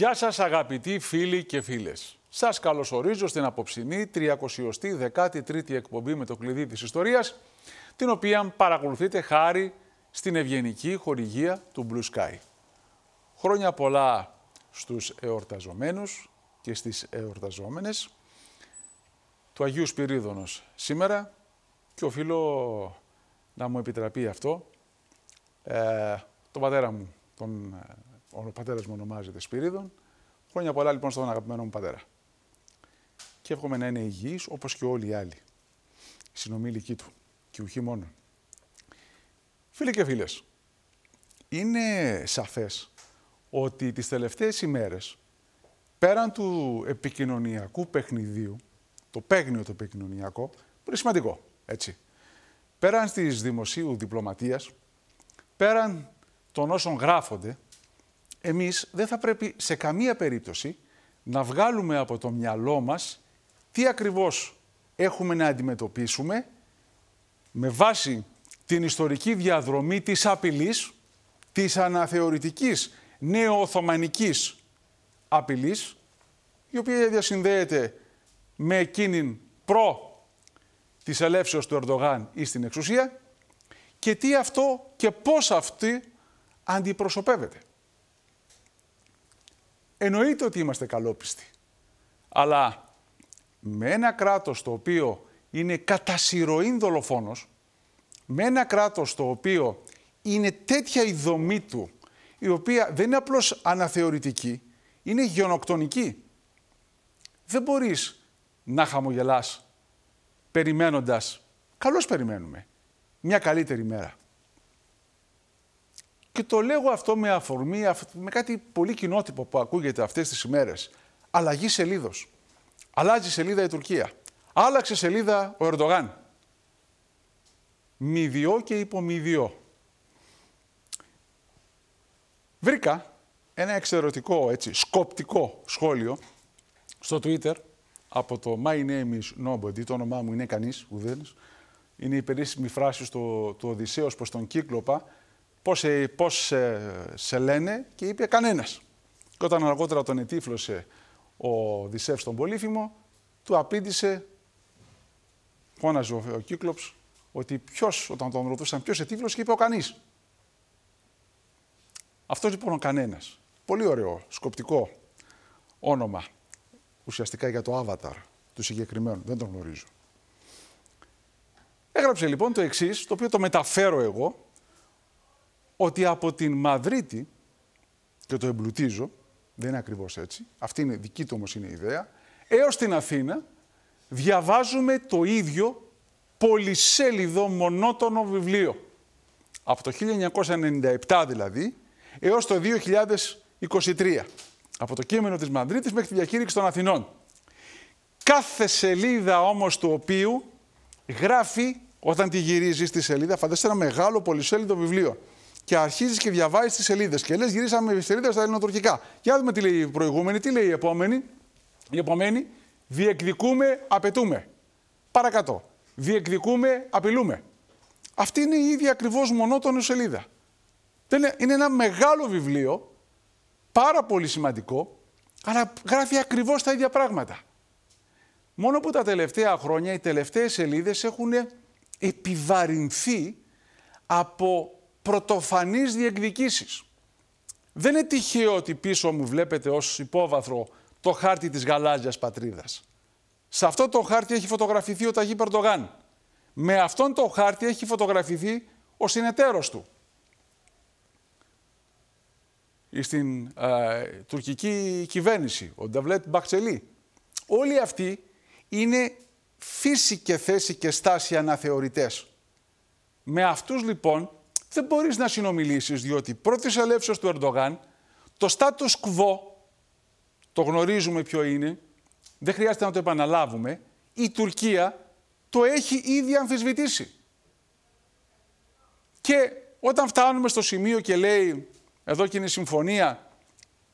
Γεια σας αγαπητοί φίλοι και φίλες. Σας καλωσορίζω στην απόψινή 313η εκπομπή με το κλειδί της ιστορίας, την οποία παρακολουθείτε χάρη στην ευγενική χορηγία του Blue Sky. Χρόνια πολλά στους εορταζομένους και στις εορταζόμενες, του Αγίου Σπυρίδωνος σήμερα, και οφείλω να μου επιτραπεί αυτό, τον πατέρα μου, ο πατέρας μου ονομάζεται Σπυρίδων. Χρόνια πολλά λοιπόν στον αγαπημένο μου πατέρα. Και εύχομαι να είναι υγιής όπως και όλοι οι άλλοι συνομήλικοί του και ουχή μόνο. Φίλοι και φίλες, είναι σαφές ότι τις τελευταίες ημέρες, πέραν του επικοινωνιακού παιχνιδίου, το παίγνιο το επικοινωνιακό, πολύ σημαντικό, έτσι, πέραν της δημοσίου διπλωματίας, πέραν των όσων γράφονται, εμείς δεν θα πρέπει σε καμία περίπτωση να βγάλουμε από το μυαλό μας τι ακριβώς έχουμε να αντιμετωπίσουμε με βάση την ιστορική διαδρομή της απειλής, της αναθεωρητικής νεοοθωμανικής απειλής, η οποία διασυνδέεται με εκείνην προ της ελεύσεως του Ερντογάν ή στην εξουσία, και τι αυτό και πώς αυτή αντιπροσωπεύεται. Εννοείται ότι είμαστε καλόπιστοι, αλλά με ένα κράτος το οποίο είναι κατά συρροήν δολοφόνος, με ένα κράτος το οποίο είναι τέτοια η δομή του, η οποία δεν είναι απλώς αναθεωρητική, είναι γενοκτονική, δεν μπορείς να χαμογελάς περιμένοντας, καλώς περιμένουμε, μια καλύτερη μέρα. Και το λέγω αυτό με αφορμή, με κάτι πολύ κοινότυπο που ακούγεται αυτές τις ημέρες. Αλλαγή σελίδος. Αλλάζει σελίδα η Τουρκία. Άλλαξε σελίδα ο Ερντογάν. Μηδιό και υπομηδιό. Βρήκα ένα εξαιρετικό, έτσι, σκοπτικό σχόλιο στο Twitter από το My Name is Nobody, το όνομά μου είναι κανείς, ουδένες. Είναι η περίφημη φράση του Οδυσσέως προς τον Κύκλοπα, Πώς σε λένε, και είπε κανένας. Και όταν αργότερα τον ετύφλωσε ο Οδυσσεύς τον Πολύφημο, του απήντησε, φώναζε ο Κύκλοπς, ότι όταν τον ρωτούσαν ποιος ετύφλωσε, και είπε ο κανείς. Αυτός λοιπόν ο κανένας. Πολύ ωραίο, σκοπτικό όνομα. Ουσιαστικά για το avatar του συγκεκριμένου. Δεν τον γνωρίζω. Έγραψε λοιπόν το εξής, το οποίο το μεταφέρω εγώ, ότι από την Μαδρίτη, και το εμπλουτίζω, δεν είναι ακριβώς έτσι, αυτή είναι δική του όμως είναι η ιδέα, έως την Αθήνα διαβάζουμε το ίδιο πολυσέλιδο μονότονο βιβλίο. Από το 1997 δηλαδή, έως το 2023. Από το κείμενο της Μαδρίτης μέχρι τη διακήρυξη των Αθηνών. Κάθε σελίδα όμως του οποίου γράφει, όταν τη γυρίζει στη σελίδα, φανταστείτε ένα μεγάλο πολυσέλιδο βιβλίο. Και αρχίζεις και διαβάζεις τις σελίδες. Και λες, γυρίσαμε σελίδα στα ελληνοτουρκικά. Για να δούμε τι λέει η προηγούμενη, τι λέει η επόμενη. Η επόμενη, διεκδικούμε, απαιτούμε. Παρακάτω. Διεκδικούμε, απειλούμε. Αυτή είναι η ίδια ακριβώς μονότονη σελίδα. Είναι ένα μεγάλο βιβλίο, πάρα πολύ σημαντικό, αλλά γράφει ακριβώς τα ίδια πράγματα. Μόνο που τα τελευταία χρόνια οι τελευταίες σελίδες έχουν επιβαρυνθεί από πρωτοφανείς διεκδικήσεις. Δεν είναι τυχαίο ότι πίσω μου βλέπετε ως υπόβαθρο το χάρτη της γαλάζιας πατρίδας. Σε αυτό το χάρτη έχει φωτογραφηθεί ο Ταγίπ Ερντογάν. Με αυτόν το χάρτη έχει φωτογραφηθεί ο συνεταίρος του. Στην τουρκική κυβέρνηση, ο Νταβλέτ Μπαχτσελί. Όλοι αυτοί είναι φύση και θέση και στάση αναθεωρητές. Με αυτούς λοιπόν δεν μπορείς να συνομιλήσεις, διότι πρώτης ελεύσεως του Ερντογάν, το status quo, το γνωρίζουμε ποιο είναι, δεν χρειάζεται να το επαναλάβουμε, η Τουρκία το έχει ήδη αμφισβητήσει. Και όταν φτάνουμε στο σημείο και λέει, εδώ και είναι η συμφωνία,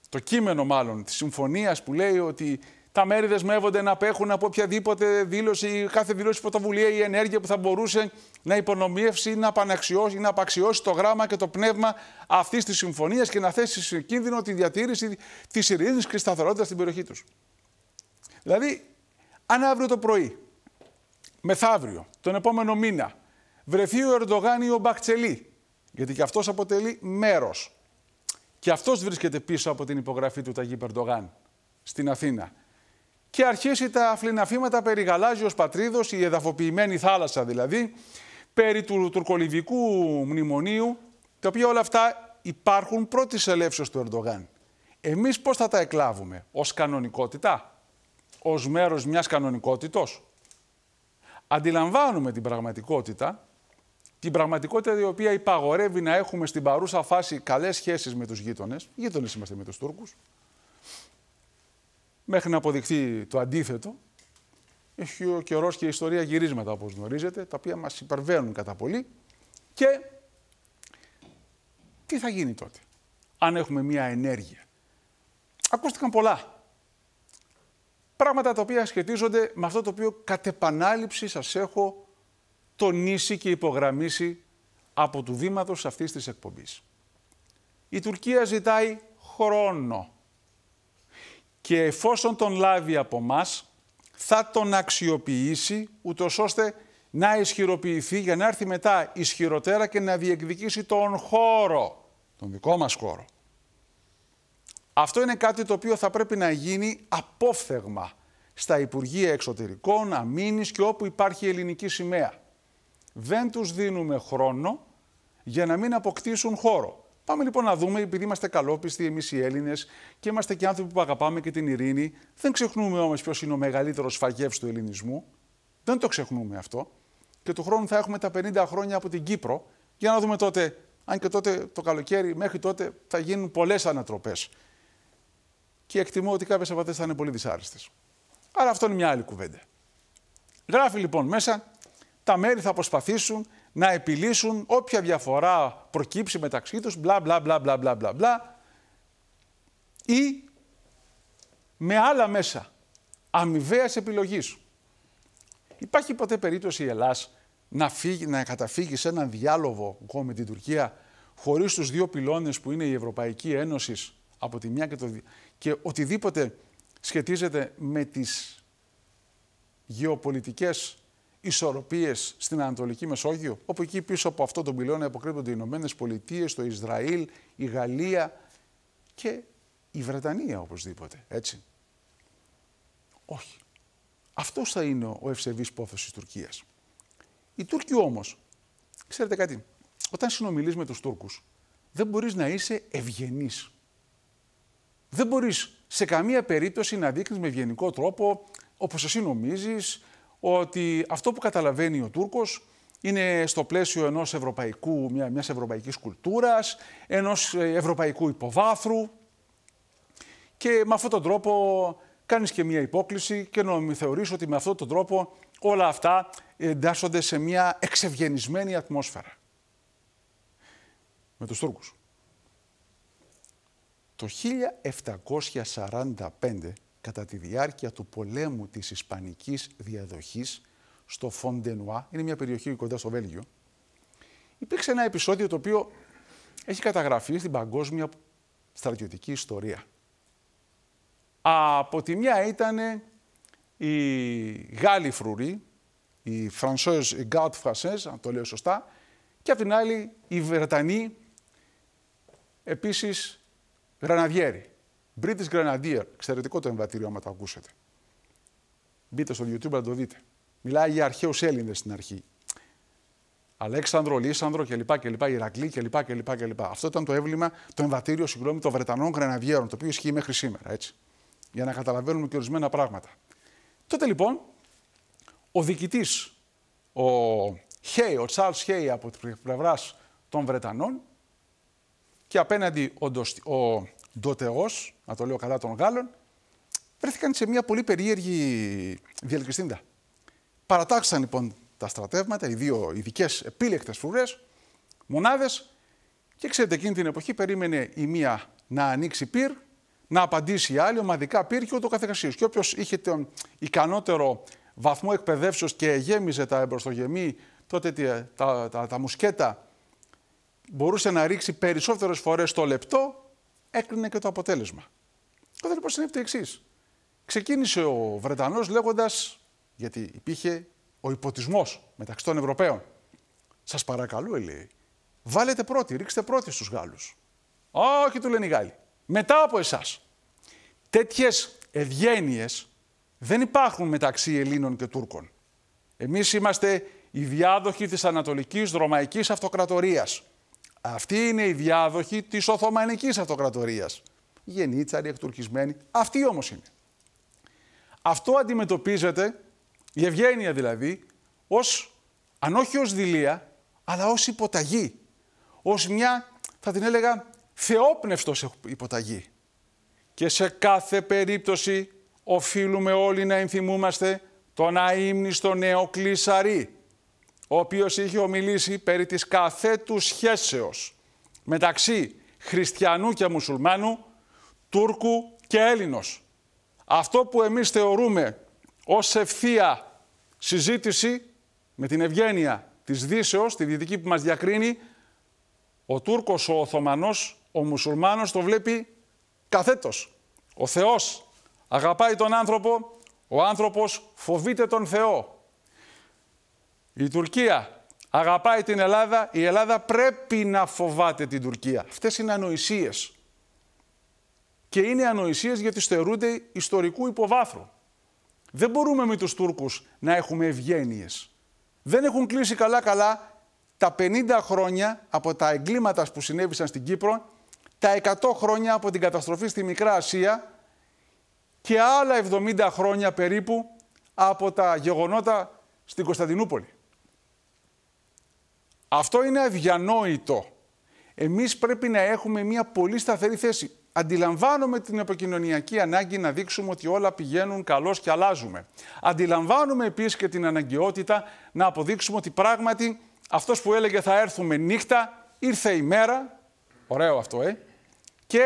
το κείμενο μάλλον, της συμφωνίας που λέει ότι Τα μέρη δεσμεύονται να απέχουν από οποιαδήποτε δήλωση, κάθε δήλωση, πρωτοβουλία ή ενέργεια που θα μπορούσε να υπονομεύσει ή να απαξιώσει, το γράμμα και το πνεύμα αυτής της συμφωνίας και να θέσει σε κίνδυνο τη διατήρηση της ειρήνης και σταθερότητας στην περιοχή τους. Δηλαδή, αν αύριο το πρωί, μεθαύριο, τον επόμενο μήνα, βρεθεί ο Ερντογάν ή ο Μπαχτσελή, γιατί και αυτός αποτελεί μέρος, και αυτός βρίσκεται πίσω από την υπογραφή του Ταγίπ Ερντογάν στην Αθήνα, και αρχίσει τα αφληναφήματα περί γαλάζιος πατρίδος, η εδαφοποιημένη θάλασσα δηλαδή, περί του τουρκολιβικού μνημονίου, τα οποία όλα αυτά υπάρχουν πρώτης ελεύσεως του Ερντογάν. Εμείς πώς θα τα εκλάβουμε, ως κανονικότητα, ως μέρος μιας κανονικότητος? Αντιλαμβάνουμε την πραγματικότητα, η οποία υπαγορεύει να έχουμε στην παρούσα φάση καλές σχέσεις με τους γείτονες. Γείτονες είμαστε με τους Τούρκους. Μέχρι να αποδειχθεί το αντίθετο, έχει ο καιρός και η ιστορία γυρίσματα, όπως γνωρίζετε, τα οποία μας υπερβαίνουν κατά πολύ. Και τι θα γίνει τότε, αν έχουμε μία ενέργεια? Ακούστηκαν πολλά. Πράγματα τα οποία σχετίζονται με αυτό το οποίο κατ' επανάληψη σας έχω τονίσει και υπογραμμίσει από του βήματος αυτής της εκπομπής. Η Τουρκία ζητάει χρόνο. Και εφόσον τον λάβει από μας, θα τον αξιοποιήσει, ούτως ώστε να ισχυροποιηθεί, για να έρθει μετά ισχυρότερα και να διεκδικήσει τον χώρο, τον δικό μας χώρο. Αυτό είναι κάτι το οποίο θα πρέπει να γίνει απόφθεγμα στα Υπουργεία Εξωτερικών, Αμήνης και όπου υπάρχει ελληνική σημαία. Δεν τους δίνουμε χρόνο για να μην αποκτήσουν χώρο. Πάμε λοιπόν να δούμε, επειδή είμαστε καλόπιστοι εμείς οι Έλληνες και είμαστε και άνθρωποι που αγαπάμε και την ειρήνη, δεν ξεχνούμε όμως ποιος είναι ο μεγαλύτερος σφαγεύς του ελληνισμού. Δεν το ξεχνούμε αυτό. Και του χρόνου θα έχουμε τα 50 χρόνια από την Κύπρο. Για να δούμε τότε, αν και τότε το καλοκαίρι, μέχρι τότε θα γίνουν πολλές ανατροπές. Και εκτιμώ ότι κάποιες από αυτές θα είναι πολύ δυσάρεστες. Άρα αυτό είναι μια άλλη κουβέντα. Γράφει λοιπόν μέσα, τα μέρη θα προσπαθήσουν να επιλύσουν όποια διαφορά προκύψει μεταξύ τους, μπλα μπλα μπλα μπλα μπλα μπλα μπλα, ή με άλλα μέσα αμοιβαίας επιλογής. Υπάρχει ποτέ περίπτωση η Ελλάς να καταφύγει σε έναν διάλογο με την Τουρκία χωρίς τους δύο πυλώνες που είναι η Ευρωπαϊκή Ένωση από τη μια και οτιδήποτε σχετίζεται με τις γεωπολιτικές ισορροπίες στην Ανατολική Μεσόγειο, όπου εκεί πίσω από αυτό τον πυλώνα υποκρύπτονται οι Ηνωμένες Πολιτείες, το Ισραήλ, η Γαλλία και η Βρετανία οπωσδήποτε, έτσι. Όχι. Αυτός θα είναι ο ευσεβής πόθος της Τουρκίας. Οι Τούρκοι όμως, ξέρετε κάτι, όταν συνομιλείς με τους Τούρκους, δεν μπορείς να είσαι ευγενής. Δεν μπορείς σε καμία περίπτωση να δείχνεις με ευγενικό τρόπο, όπως εσύ νομίζεις, ότι αυτό που καταλαβαίνει ο Τούρκος είναι στο πλαίσιο ενός ευρωπαϊκού, μιας ευρωπαϊκής κουλτούρας, ενός ευρωπαϊκού υποβάθρου, και με αυτόν τον τρόπο κάνεις και μια υπόκληση και να θεωρείς ότι με αυτόν τον τρόπο όλα αυτά εντάσσονται σε μια εξευγενισμένη ατμόσφαιρα. Με τους Τούρκους. Το 1745, κατά τη διάρκεια του πολέμου της Ισπανικής διαδοχής στο Φοντενουά, είναι μια περιοχή κοντά στο Βέλγιο, υπήρξε ένα επεισόδιο το οποίο έχει καταγραφεί στην παγκόσμια στρατιωτική ιστορία. Από τη μια ήταν οι Γάλλοι φρουροί, οι Γκάουτ Φρανσέζ, αν το λέω σωστά, και από την άλλη οι Βρετανοί, επίσης γραναδιέροι. British Grenadier, εξαιρετικό το εμβατήριο άμα το ακούσετε. Μπείτε στο YouTube να το δείτε. Μιλάει για αρχαίους Έλληνες στην αρχή. Αλέξανδρο, Λίσανδρο κλπ. Ηρακλή κλπ. Αυτό ήταν το έβλημα, το εμβατήριο συγγνώμη των Βρετανών Grenadier, το οποίο ισχύει μέχρι σήμερα, έτσι. Για να καταλαβαίνουμε και ορισμένα πράγματα. Τότε λοιπόν, ο διοικητής, ο Charles Hay από την πλευρά των Βρετανών και απέναντι ο Ντοτεός, να το λέω καλά, των Γάλλων, βρέθηκαν σε μια πολύ περίεργη διελκυστίνδα. Παρατάξαν λοιπόν τα στρατεύματα, οι δύο ειδικές επίλεκτες φρουρές, μονάδες, και ξέρετε, εκείνη την εποχή περίμενε η μία να ανοίξει πυρ, να απαντήσει η άλλη ομαδικά, πήρε και ούτω καθεξής. Και όποιος είχε τον ικανότερο βαθμό εκπαιδεύσεως και γέμιζε τα εμπροστογεμί, τότε τα μουσκέτα, μπορούσε να ρίξει περισσότερες φορές το λεπτό, έκρινε και το αποτέλεσμα. Τότε λοιπόν συνέβη το εξής. Ξεκίνησε ο Βρετανός λέγοντας, γιατί υπήρχε ο υποτισμός μεταξύ των Ευρωπαίων. Σας παρακαλώ, λέει, βάλετε πρώτοι, ρίξτε πρώτοι στους Γάλλους. Όχι, του λένε οι Γάλλοι. Μετά από εσάς. Τέτοιες ευγένειες δεν υπάρχουν μεταξύ Ελλήνων και Τούρκων. Εμείς είμαστε οι διάδοχοι της Ανατολικής Ρωμαϊκής Αυτοκρατορίας. Αυτή είναι η διάδοχη της Οθωμανικής Αυτοκρατορίας. Γενίτσαροι, εκτουρκισμένοι. Αυτή όμως είναι. Αυτό αντιμετωπίζεται, η ευγένεια δηλαδή, ως, αν όχι ως δειλία, αλλά ως υποταγή. Ως μια, θα την έλεγα, θεόπνευστος υποταγή. Και σε κάθε περίπτωση οφείλουμε όλοι να ενθυμούμαστε τον αείμνηστο Νεοκλεισαρή, ο οποίος είχε ομιλήσει περί της καθέτου σχέσεως μεταξύ χριστιανού και μουσουλμάνου, Τούρκου και Έλληνος. Αυτό που εμείς θεωρούμε ως ευθεία συζήτηση με την ευγένεια της Δύσεως, τη δυτική που μας διακρίνει, ο Τούρκος, ο Οθωμανός, ο μουσουλμάνος το βλέπει καθέτος. Ο Θεός αγαπάει τον άνθρωπο, ο άνθρωπος φοβείται τον Θεό. Η Τουρκία αγαπάει την Ελλάδα, η Ελλάδα πρέπει να φοβάται την Τουρκία. Αυτές είναι ανοησίες. Και είναι ανοησίες γιατί στερούνται ιστορικού υποβάθρου. Δεν μπορούμε με τους Τούρκους να έχουμε ευγένειες. Δεν έχουν κλείσει καλά-καλά τα 50 χρόνια από τα εγκλήματα που συνέβησαν στην Κύπρο, τα 100 χρόνια από την καταστροφή στη Μικρά Ασία και άλλα 70 χρόνια περίπου από τα γεγονότα στην Κωνσταντινούπολη. Αυτό είναι αδιανόητο. Εμείς πρέπει να έχουμε μια πολύ σταθερή θέση. Αντιλαμβάνομαι την επικοινωνιακή ανάγκη να δείξουμε ότι όλα πηγαίνουν καλώς και αλλάζουμε. Αντιλαμβάνομαι επίσης και την αναγκαιότητα να αποδείξουμε ότι πράγματι αυτός που έλεγε θα έρθουμε νύχτα, ήρθε η μέρα, ωραίο αυτό, και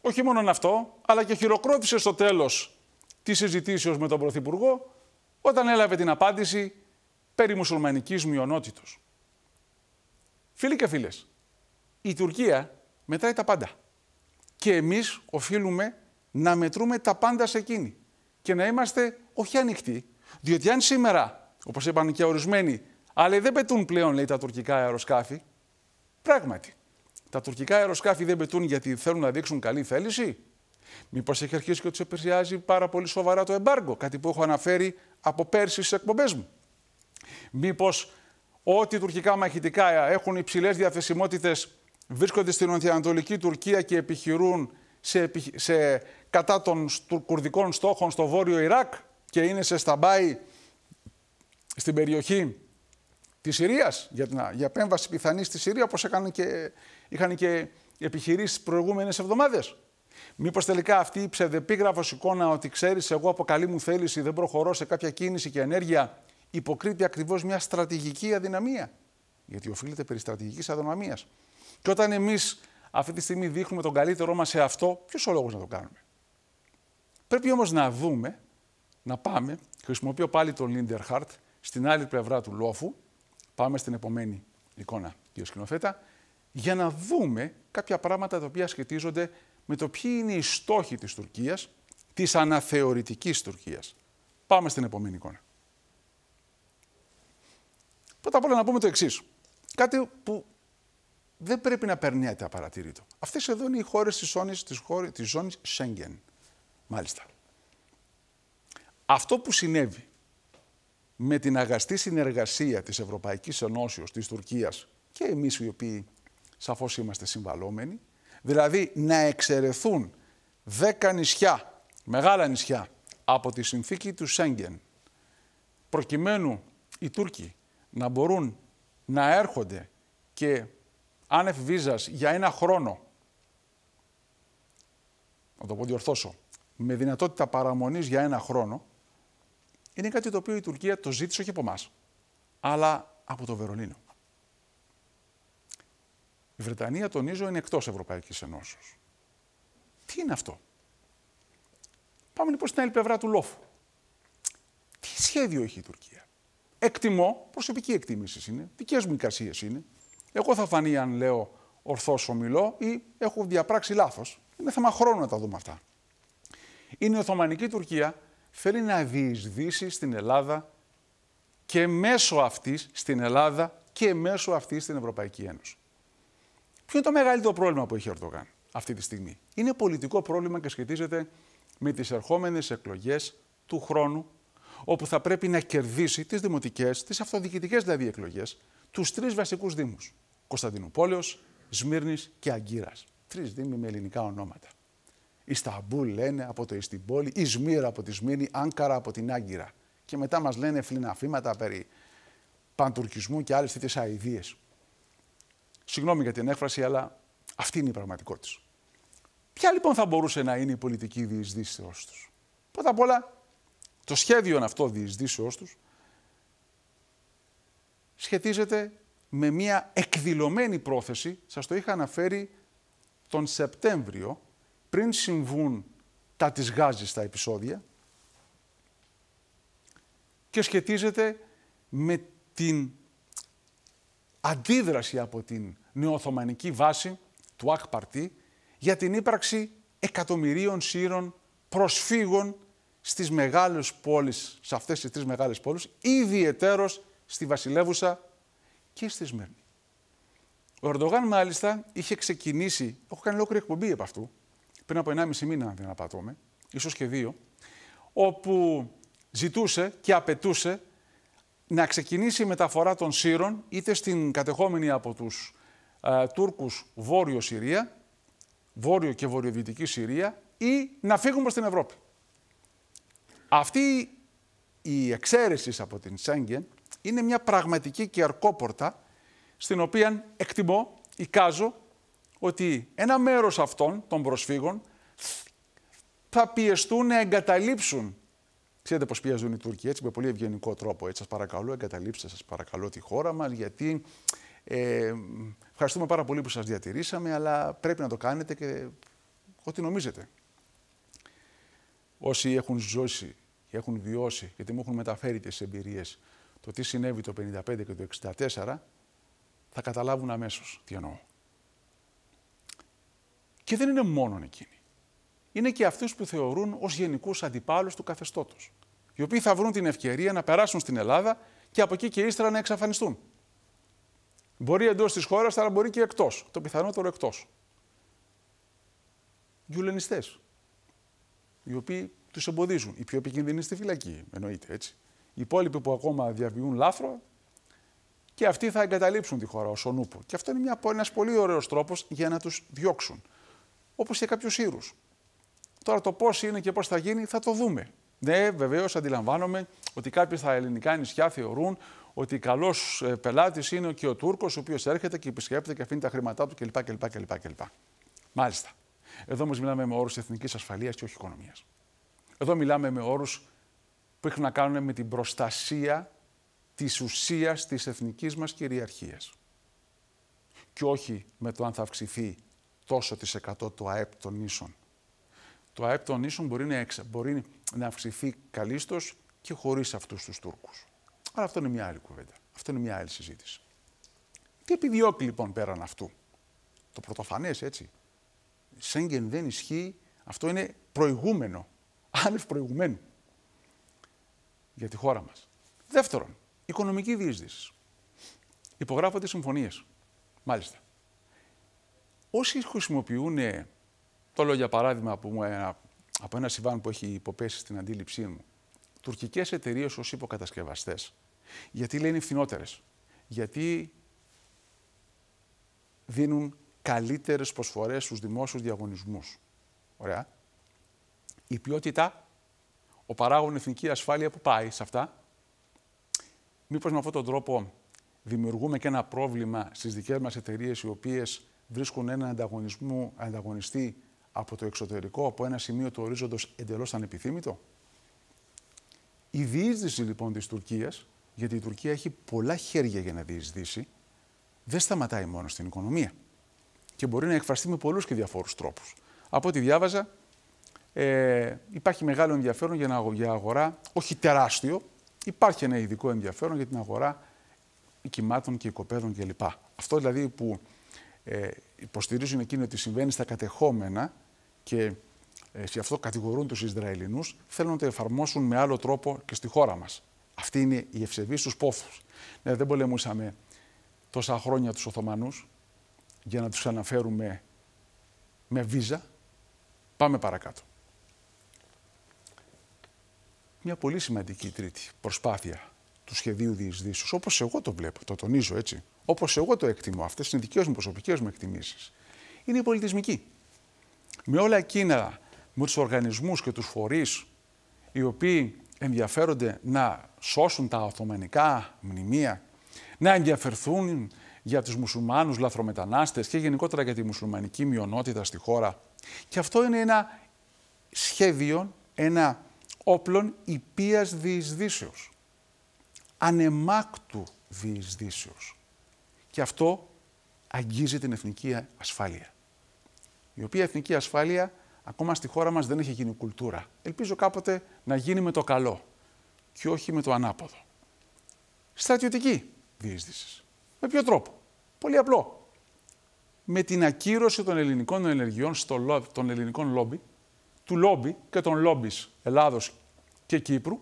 όχι μόνον αυτό, αλλά και χειροκρότησε στο τέλος της συζητήσεως με τον Πρωθυπουργό, όταν έλαβε την απάντηση περί μουσουλμανικής μειονότητος. Φίλοι και φίλες, η Τουρκία μετράει τα πάντα. Και εμείς οφείλουμε να μετρούμε τα πάντα σε εκείνη και να είμαστε όχι ανοιχτοί, διότι αν σήμερα, όπως είπαν και ορισμένοι, αλλά δεν πετούν πλέον, λέει, τα τουρκικά αεροσκάφη. Πράγματι, τα τουρκικά αεροσκάφη δεν πετούν γιατί θέλουν να δείξουν καλή θέληση. Μήπως έχει αρχίσει και τους επηρεάζει πάρα πολύ σοβαρά το εμπάργκο, κάτι που έχω αναφέρει από πέρσι στις εκπομπές μου. Μήπως ό,τι τουρκικά μαχητικά έχουν υψηλές διαθεσιμότητες βρίσκονται στην νοτιοανατολική Τουρκία και επιχειρούν κατά των κουρδικών στόχων στο βόρειο Ιράκ και είναι σε σταμπάι στην περιοχή της Συρίας, για επέμβαση πιθανή στη Συρία, όπως είχαν και επιχειρήσεις προηγούμενες εβδομάδες. Μήπως τελικά αυτή η ψευδεπίγραφος εικόνα ότι ξέρεις εγώ από καλή μου θέληση δεν προχωρώ σε κάποια κίνηση και ενέργεια υποκρύπτει ακριβώς μια στρατηγική αδυναμία. Γιατί οφείλεται περί στρατηγικής αδυναμίας. Και όταν εμείς αυτή τη στιγμή δείχνουμε τον καλύτερό μας σε αυτό, ποιος ο λόγος να το κάνουμε? Πρέπει όμως να δούμε, να πάμε, χρησιμοποιώ πάλι τον Λίντερχαρτ, στην άλλη πλευρά του λόφου. Πάμε στην επομένη εικόνα, κύριε σκηνοθέτα, για να δούμε κάποια πράγματα τα οποία σχετίζονται με το ποιοι είναι οι στόχοι της Τουρκίας, της αναθεωρητικής Τουρκίας. Πάμε στην επομένη εικόνα. Πρώτα απ' όλα να πούμε το εξής. Κάτι που δεν πρέπει να περνιέται απαρατήρητο. Αυτές εδώ είναι οι χώρες της ζώνης Σέγγεν. Μάλιστα. Αυτό που συνέβη με την αγαστή συνεργασία της Ευρωπαϊκής Ενώσεως, της Τουρκίας και εμείς οι οποίοι σαφώς είμαστε συμβαλόμενοι, δηλαδή να εξαιρεθούν 10 νησιά, μεγάλα νησιά, από τη συνθήκη του Σέγγεν, προκειμένου οι Τούρκοι να μπορούν να έρχονται και άνευ βίζας για ένα χρόνο, να το πω διορθώσω, με δυνατότητα παραμονής για ένα χρόνο, είναι κάτι το οποίο η Τουρκία το ζήτησε όχι από εμάς, αλλά από το Βερολίνο. Η Βρετανία, τονίζω, είναι εκτός Ευρωπαϊκής Ενώσεως. Τι είναι αυτό? Πάμε λοιπόν στην άλλη πλευρά του λόφου. Τι σχέδιο έχει η Τουρκία? Εκτιμώ, προσωπική εκτίμηση είναι, δικές μου εικασίες είναι. Εγώ θα φανεί αν λέω ορθώς ομιλώ ή έχω διαπράξει λάθος. Είναι θέμα χρόνου να τα δούμε αυτά. Η Οθωμανική Τουρκία θέλει να διεισδύσει στην Ελλάδα και μέσω αυτής στην Ελλάδα και μέσω αυτής στην Ευρωπαϊκή Ένωση. Ποιο είναι το μεγαλύτερο πρόβλημα που έχει ο Ερντογάν αυτή τη στιγμή? Είναι πολιτικό πρόβλημα και σχετίζεται με τις ερχόμενες εκλογές του χρόνου, όπου θα πρέπει να κερδίσει τις δημοτικές, τις αυτοδιοικητικές δηλαδή εκλογές, τους τρεις βασικούς δήμους, Κωνσταντινούπολεως, Σμύρνης και Αγκύρας. Τρεις δήμοι με ελληνικά ονόματα. Ισταμπούλ λένε από το Ιστιμπόλη, Ισμύρα από τη Σμύρνη, Άνκαρα από την Άγκυρα. Και μετά μας λένε φλιναφήματα περί παντουρκισμού και άλλες τέτοιες αηδίες. Συγγνώμη για την έκφραση, αλλά αυτή είναι η πραγματικότητα. Ποια λοιπόν θα μπορούσε να είναι η πολιτική διεισδύσεώς τους? Πρώτα απ' όλα, το σχέδιο αυτό διεισδύσεώς τους σχετίζεται με μια εκδηλωμένη πρόθεση, σας το είχα αναφέρει τον Σεπτέμβριο, πριν συμβούν τα της Γάζης τα επεισόδια, και σχετίζεται με την αντίδραση από την νεοοθωμανική βάση του ΑΚ Παρτί για την ύπαρξη εκατομμυρίων Σύρων προσφύγων στις μεγάλες πόλεις, σε αυτές τις τρεις μεγάλες πόλεις, ιδιαιτέρως στη Βασιλεύουσα και στη Σμύρνη. Ο Ερντογάν μάλιστα είχε ξεκινήσει, έχω κάνει ολόκληρη εκπομπή από αυτού, πριν από 1,5 μήνα αν δεν απατώμε, ίσως και 2, όπου ζητούσε και απαιτούσε να ξεκινήσει η μεταφορά των Σύρων είτε στην κατεχόμενη από τους Τούρκους Βόρειο Συρία, Βόρειο και Βορειοδυτική Συρία, ή να φύγουν προς την Ευρώπη. Αυτή η εξαίρεση από την Σέγγεν είναι μια πραγματική κερκόπορτα, στην οποία εκτιμώ, εικάζω, ότι ένα μέρος αυτών των προσφύγων θα πιεστούν να εγκαταλείψουν. Ξέρετε πώς πιέζουν οι Τούρκοι, έτσι, με πολύ ευγενικό τρόπο. Έτσι, σας παρακαλώ, εγκαταλείψτε, σας παρακαλώ τη χώρα μας, γιατί ευχαριστούμε πάρα πολύ που σας διατηρήσαμε, αλλά πρέπει να το κάνετε και ό,τι νομίζετε. Όσοι έχουν ζώσει και έχουν βιώσει, γιατί μου έχουν μεταφέρει τις εμπειρίες, το τι συνέβη το 1955 και το 1964, θα καταλάβουν αμέσως τι εννοώ. Και δεν είναι μόνον εκείνοι. Είναι και αυτούς που θεωρούν ως γενικούς αντιπάλους του καθεστώτος, οι οποίοι θα βρουν την ευκαιρία να περάσουν στην Ελλάδα και από εκεί και ύστερα να εξαφανιστούν. Μπορεί εντός της χώρας, αλλά μπορεί και εκτός. Το πιθανότερο εκτός. Γιουλενιστές, οι οποίοι τους εμποδίζουν. Οι πιο επικίνδυνοι στη φυλακή, εννοείται έτσι. Οι υπόλοιποι που ακόμα διαβιούν λάθρο, και αυτοί θα εγκαταλείψουν τη χώρα ως ο νούπο. Και αυτό είναι ένας πολύ ωραίος τρόπος για να τους διώξουν. Όπως και κάποιους Ήρους. Τώρα το πώς είναι και πώς θα γίνει θα το δούμε. Ναι, βεβαίως αντιλαμβάνομαι ότι κάποιοι στα ελληνικά νησιά θεωρούν ότι καλός πελάτης είναι και ο Τούρκος, ο οποίος έρχεται και επισκέπτεται και αφήνει τα χρήματά του κλπ. Μάλιστα. Εδώ όμως μιλάμε με όρους εθνικής ασφαλείας και όχι οικονομίας. Εδώ μιλάμε με όρους που έχουν να κάνουν με την προστασία της ουσίας της εθνικής μας κυριαρχίας. Και όχι με το αν θα αυξηθεί τόσο της 100 το ΑΕΠ των νήσων. Το ΑΕΠ των νήσων μπορεί να αυξηθεί καλίστως και χωρίς αυτούς τους Τούρκους. Αλλά αυτό είναι μια άλλη κουβέντα. Αυτό είναι μια άλλη συζήτηση. Τι επιδιώκει λοιπόν πέραν αυτού? Το πρωτοφανές, έτσι. Σέγγεν δεν ισχύει. Αυτό είναι προηγούμενο. Άνευ προηγουμένου. Για τη χώρα μας. Δεύτερον, οικονομική διείσδυση. Υπογράφονται συμφωνίες. Μάλιστα. Όσοι χρησιμοποιούν το λέω για παράδειγμα από ένα συμβάν που έχει υποπέσει στην αντίληψή μου, τουρκικές εταιρείες ως υποκατασκευαστές, γιατί λένε φθηνότερες, γιατί δίνουν καλύτερες προσφορές στους δημόσιους διαγωνισμούς. Ωραία. Η ποιότητα, ο παράγων εθνική ασφάλεια που πάει σε αυτά, μήπως με αυτόν τον τρόπο δημιουργούμε και ένα πρόβλημα στις δικές μας εταιρείες, οι οποίες βρίσκουν έναν ανταγωνιστή από το εξωτερικό, από ένα σημείο του ορίζοντος εντελώς ανεπιθύμητο. Η διείσδυση λοιπόν της Τουρκίας, γιατί η Τουρκία έχει πολλά χέρια για να διεισδύσει, δεν σταματάει μόνο στην οικονομία και μπορεί να εκφραστεί με πολλούς και διαφόρους τρόπους. Από ό,τι διάβαζα, υπάρχει μεγάλο ενδιαφέρον για αγορά, όχι τεράστιο. Υπάρχει ένα ειδικό ενδιαφέρον για την αγορά κυμάτων και οικοπαίδων κλπ. Αυτό δηλαδή που υποστηρίζουν εκείνοι ότι συμβαίνει στα κατεχόμενα και σε αυτό κατηγορούν τους Ισραηλινούς, θέλουν να το εφαρμόσουν με άλλο τρόπο και στη χώρα μας. Αυτή είναι η ευσεβή στους πόθους. Ναι, δεν πολεμούσαμε τόσα χρόνια τους Οθωμανούς για να τους αναφέρουμε με βίζα. Πάμε παρακάτω. Μια πολύ σημαντική τρίτη προσπάθεια του σχεδίου διεισδύσεως, όπως εγώ το βλέπω, το τονίζω έτσι, όπως εγώ το εκτιμώ, αυτές είναι δικές μου προσωπικές μου εκτιμήσεις, είναι η πολιτισμική. Με όλα εκείνα, με τους οργανισμούς και τους φορείς, οι οποίοι ενδιαφέρονται να σώσουν τα οθωμανικά μνημεία, να ενδιαφερθούν για τους μουσουλμάνους λαθρομετανάστες και γενικότερα για τη μουσουλμανική μειονότητα στη χώρα. Και αυτό είναι ένα σχέδιο, ένα όπλον υπείας διεισδύσεως, ανεμάκτου διεισδύσεως. Και αυτό αγγίζει την εθνική ασφάλεια. Η οποία εθνική ασφάλεια ακόμα στη χώρα μας δεν έχει γίνει κουλτούρα. Ελπίζω κάποτε να γίνει με το καλό και όχι με το ανάποδο. Στρατιωτική διείσδυση. Με ποιο τρόπο? Πολύ απλό. Με την ακύρωση των ελληνικών ενεργειών, των ελληνικών λόμπι, του λόμπι και των λόμπις Ελλάδος και Κύπρου,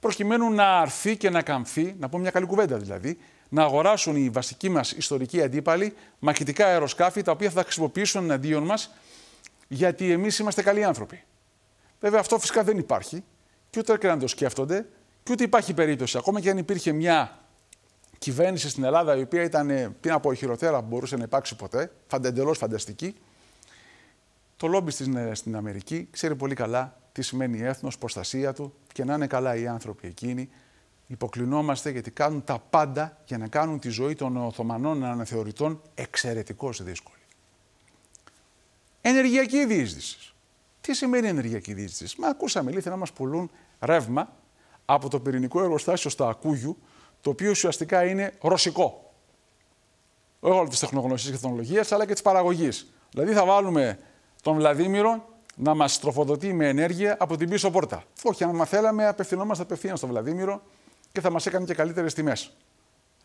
προκειμένου να αρθεί και να καμφθεί, να πω μια καλή κουβέντα δηλαδή, να αγοράσουν οι βασικοί μας ιστορικοί αντίπαλοι μαχητικά αεροσκάφη, τα οποία θα χρησιμοποιήσουν εναντίον μας, γιατί εμείς είμαστε καλοί άνθρωποι. Βέβαια, αυτό φυσικά δεν υπάρχει, και ούτε και να το σκέφτονται, και ούτε υπάρχει περίπτωση. Ακόμα και αν υπήρχε μια κυβέρνηση στην Ελλάδα, η οποία ήταν πριν από η χειροτέρα που μπορούσε να υπάρξει ποτέ, εντελώς φανταστική, το λόμπι στην Αμερική ξέρει πολύ καλά τι σημαίνει έθνος, προστασία του, και να είναι καλά οι άνθρωποι εκείνοι. Υποκλεινόμαστε γιατί κάνουν τα πάντα για να κάνουν τη ζωή των Οθωμανών αναθεωρητών εξαιρετικώς δύσκολη. Ενεργειακή διείσδυση. Τι σημαίνει ενεργειακή διείσδυση? Μα ακούσαμε λίθεν να μας πουλούν ρεύμα από το πυρηνικό εργοστάσιο στα Ακούγιου, το οποίο ουσιαστικά είναι ρωσικό. Όχι όλη τη τεχνογνωσία και τεχνολογία, αλλά και τη παραγωγή. Δηλαδή θα βάλουμε τον Βλαδίμηρο να μας τροφοδοτεί με ενέργεια από την πίσω πόρτα. Όχι, αν θέλαμε, απευθυνόμαστε απευθείαν στον Βλαδίμηρο και θα μας έκανε και καλύτερες τιμές.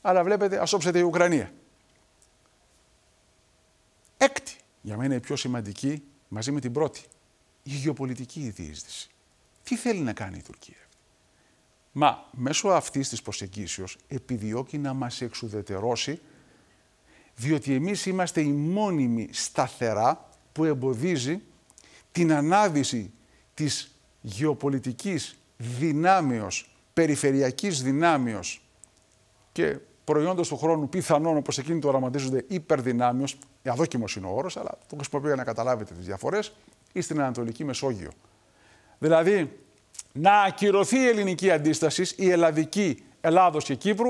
Αλλά βλέπετε, ας όψεται η Ουκρανία. Έκτη, για μένα η πιο σημαντική, μαζί με την πρώτη, η γεωπολιτική διείσδυση. Τι θέλει να κάνει η Τουρκία? Μα μέσω αυτής της προσεγγίσεως επιδιώκει να μας εξουδετερώσει, διότι εμείς είμαστε η μόνιμη σταθερά που εμποδίζει την ανάδυση της γεωπολιτικής δυνάμεως, περιφερειακής δυνάμεως και προϊόντος του χρόνου πιθανόν, όπως εκείνοι το οραματίζονται, υπερδυνάμεως, αδόκιμος είναι ο όρος, αλλά το χρησιμοποιώ για να καταλάβετε τις διαφορές, ή στην Ανατολική Μεσόγειο. Δηλαδή, να ακυρωθεί η ελληνική αντίσταση, η ελλαδική Ελλάδος και Κύπρου,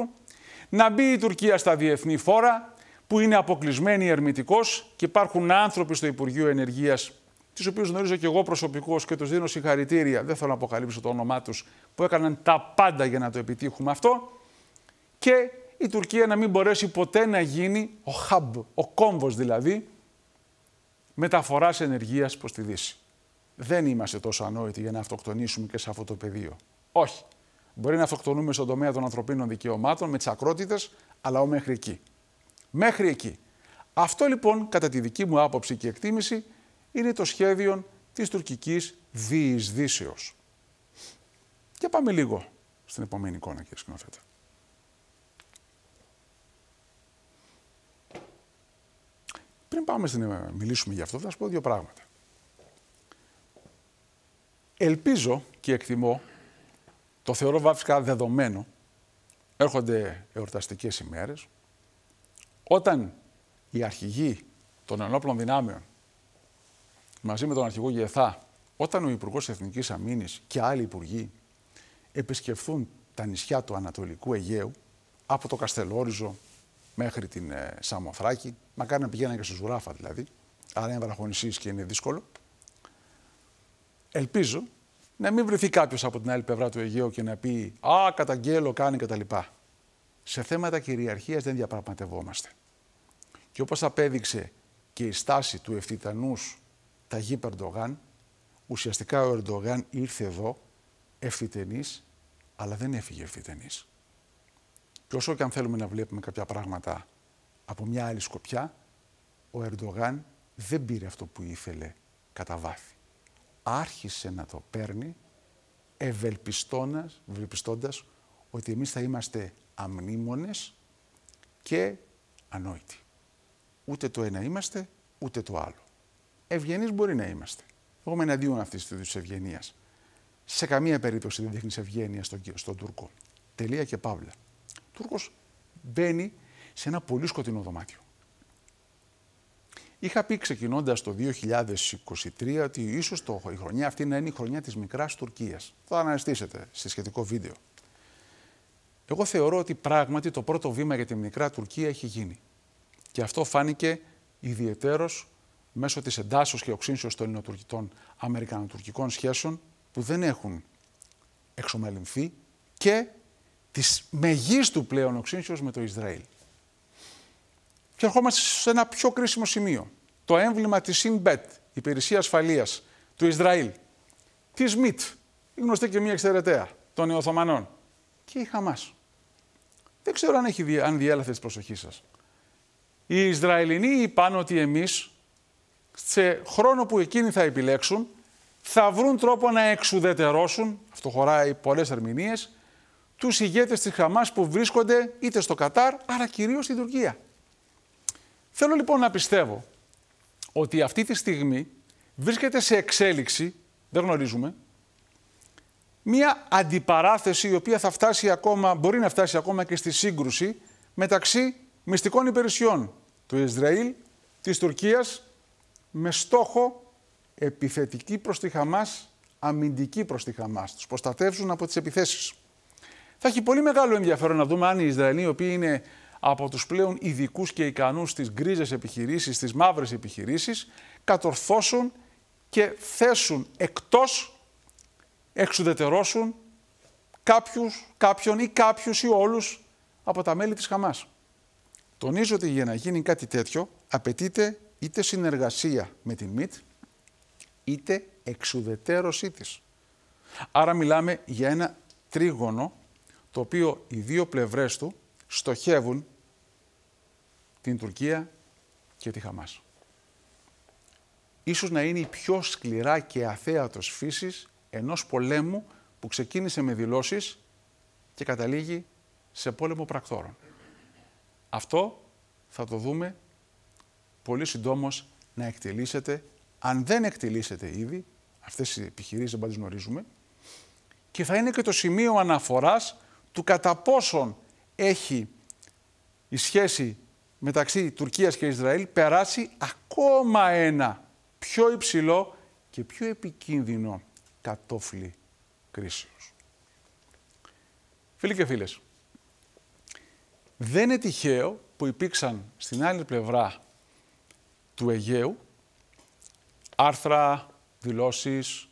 να μπει η Τουρκία στα διεθνή φόρα, που είναι αποκλεισμένη ερμητικώς και υπάρχουν άνθρωποι στο Υπουργείο Ενεργείας, τους οποίους γνωρίζω και εγώ προσωπικώς και τους δίνω συγχαρητήρια, δεν θέλω να αποκαλύψω το όνομά τους, που έκαναν τα πάντα για να το επιτύχουμε αυτό, και η Τουρκία να μην μπορέσει ποτέ να γίνει ο hub, ο κόμβος δηλαδή, μεταφοράς ενεργείας προς τη Δύση. Δεν είμαστε τόσο ανόητοι για να αυτοκτονήσουμε και σε αυτό το πεδίο. Όχι. Μπορεί να αυτοκτονούμε στον τομέα των ανθρωπίνων δικαιωμάτων, με τις ακρότητες, αλλά μέχρι εκεί. Μέχρι εκεί. Αυτό λοιπόν, κατά τη δική μου άποψη και εκτίμηση, είναι το σχέδιο της τουρκικής διεισδύσεως. Και πάμε λίγο στην επόμενη εικόνα, κύριε σκηνοθέτα. Πριν πάμε να μιλήσουμε για αυτό, θα σας πω δύο πράγματα. Ελπίζω και εκτιμώ, το θεωρώ βάφισκα δεδομένο, έρχονται εορταστικές ημέρες, όταν οι αρχηγοί των ενόπλων δυνάμεων, μαζί με τον αρχηγό ΓΕΘΑ, όταν ο Υπουργός Εθνικής Αμήνης και άλλοι υπουργοί επισκεφθούν τα νησιά του Ανατολικού Αιγαίου, από το Καστελόριζο μέχρι την Σαμοθράκη, μακάρι να πηγαίνανε και στη Ζουράφα δηλαδή, άρα είναι βραχονησίες και είναι δύσκολο, ελπίζω να μην βρεθεί κάποιος από την άλλη πλευρά του Αιγαίου και να πει «Α, καταγγέλλω, κάνει κτλ». Σε θέματα κυριαρχίας δεν διαπραγματευόμαστε. Και όπως απέδειξε και η στάση του ευθυτανούς Ταγίπ Ερντογάν. Ουσιαστικά ο Ερντογάν ήρθε εδώ ευθυτενής, αλλά δεν έφυγε ευθυτενής. Και όσο και αν θέλουμε να βλέπουμε κάποια πράγματα από μια άλλη σκοπιά, ο Ερντογάν δεν πήρε αυτό που ήθελε κατά βάθη. Άρχισε να το παίρνει ευελπιστώντας ότι εμείς θα είμαστε αμνήμονες και ανόητοι. Ούτε το ένα είμαστε, ούτε το άλλο. Ευγενείς μπορεί να είμαστε. Εγώ είμαι εναντίον αυτής της ευγενίας. Σε καμία περίπτωση δεν δείχνεις ευγένεια στον Τούρκο. Τελεία και παύλα. Ο Τούρκος μπαίνει σε ένα πολύ σκοτεινό δωμάτιο. Είχα πει ξεκινώντας το 2023 ότι ίσως η χρονιά αυτή να είναι η χρονιά της μικράς Τουρκίας. Θα αναστήσετε σε σχετικό βίντεο. Εγώ θεωρώ ότι πράγματι το πρώτο βήμα για τη μικρά Τουρκία έχει γίνει. Και αυτό φάνηκε ιδιαιτέρως μέσω της εντάσσεως και οξύνσεως των ελληνοτουρκικών αμερικανοτουρκικών σχέσεων που δεν έχουν εξομαλυνθεί και της μεγίστου πλέον οξύνσεως με το Ισραήλ. Και ερχόμαστε σε ένα πιο κρίσιμο σημείο. Το έμβλημα της Sinbet, υπηρεσία ασφαλείας του Ισραήλ, της ΜΙΤ, η γνωστή και μία εξαιρετέα των Οθωμανών, και η Χαμάς. Δεν ξέρω αν διέλαθε τη προσοχή σας. Οι Ισραηλινοί είπαν ότι εμείς, σε χρόνο που εκείνοι θα επιλέξουν, θα βρουν τρόπο να εξουδετερώσουν, αυτό χωράει πολλές ερμηνείες, τους ηγέτες της Χαμάς που βρίσκονται είτε στο Κατάρ, αλλά κυρίως στην Τουρκία. Θέλω λοιπόν να πιστεύω ότι αυτή τη στιγμή βρίσκεται σε εξέλιξη, δεν γνωρίζουμε, μια αντιπαράθεση η οποία θα φτάσει ακόμα, μπορεί να φτάσει ακόμα και στη σύγκρουση μεταξύ μυστικών υπηρεσιών του Ισραήλ, της Τουρκίας, με στόχο επιθετική προς τη Χαμάς, αμυντική προς τη Χαμάς. Τους προστατεύσουν από τις επιθέσεις. Θα έχει πολύ μεγάλο ενδιαφέρον να δούμε αν οι Ισραηλοί, οι οποίοι είναι από τους πλέον ειδικούς και ικανούς στις γκρίζες επιχειρήσεις, στις μαύρες επιχειρήσεις, κατορθώσουν και θέσουν εκτός, εξουδετερώσουν κάποιον ή κάποιους ή όλους από τα μέλη της Χαμάς. Τονίζω ότι για να γίνει κάτι τέτοιο απαιτείται είτε συνεργασία με την ΜΙΤ, είτε εξουδετερώσή της. Άρα μιλάμε για ένα τρίγωνο, το οποίο οι δύο πλευρές του στοχεύουν την Τουρκία και τη Χαμάς. Ίσως να είναι η πιο σκληρά και αθέατος φύσης ενός πολέμου που ξεκίνησε με δηλώσεις και καταλήγει σε πόλεμο πρακτόρων. Αυτό θα το δούμε πολύ συντόμως να εκτελήσεται, αν δεν εκτελήσεται ήδη, αυτές οι επιχειρήσεις δεν τις γνωρίζουμε, και θα είναι και το σημείο αναφοράς του κατά πόσον έχει η σχέση μεταξύ Τουρκίας και Ισραήλ περάσει ακόμα ένα πιο υψηλό και πιο επικίνδυνο κατόφλι κρίσεως. Φίλοι και φίλες, δεν είναι τυχαίο που υπήρξαν στην άλλη πλευρά του Αιγαίου άρθρα, δηλώσεις,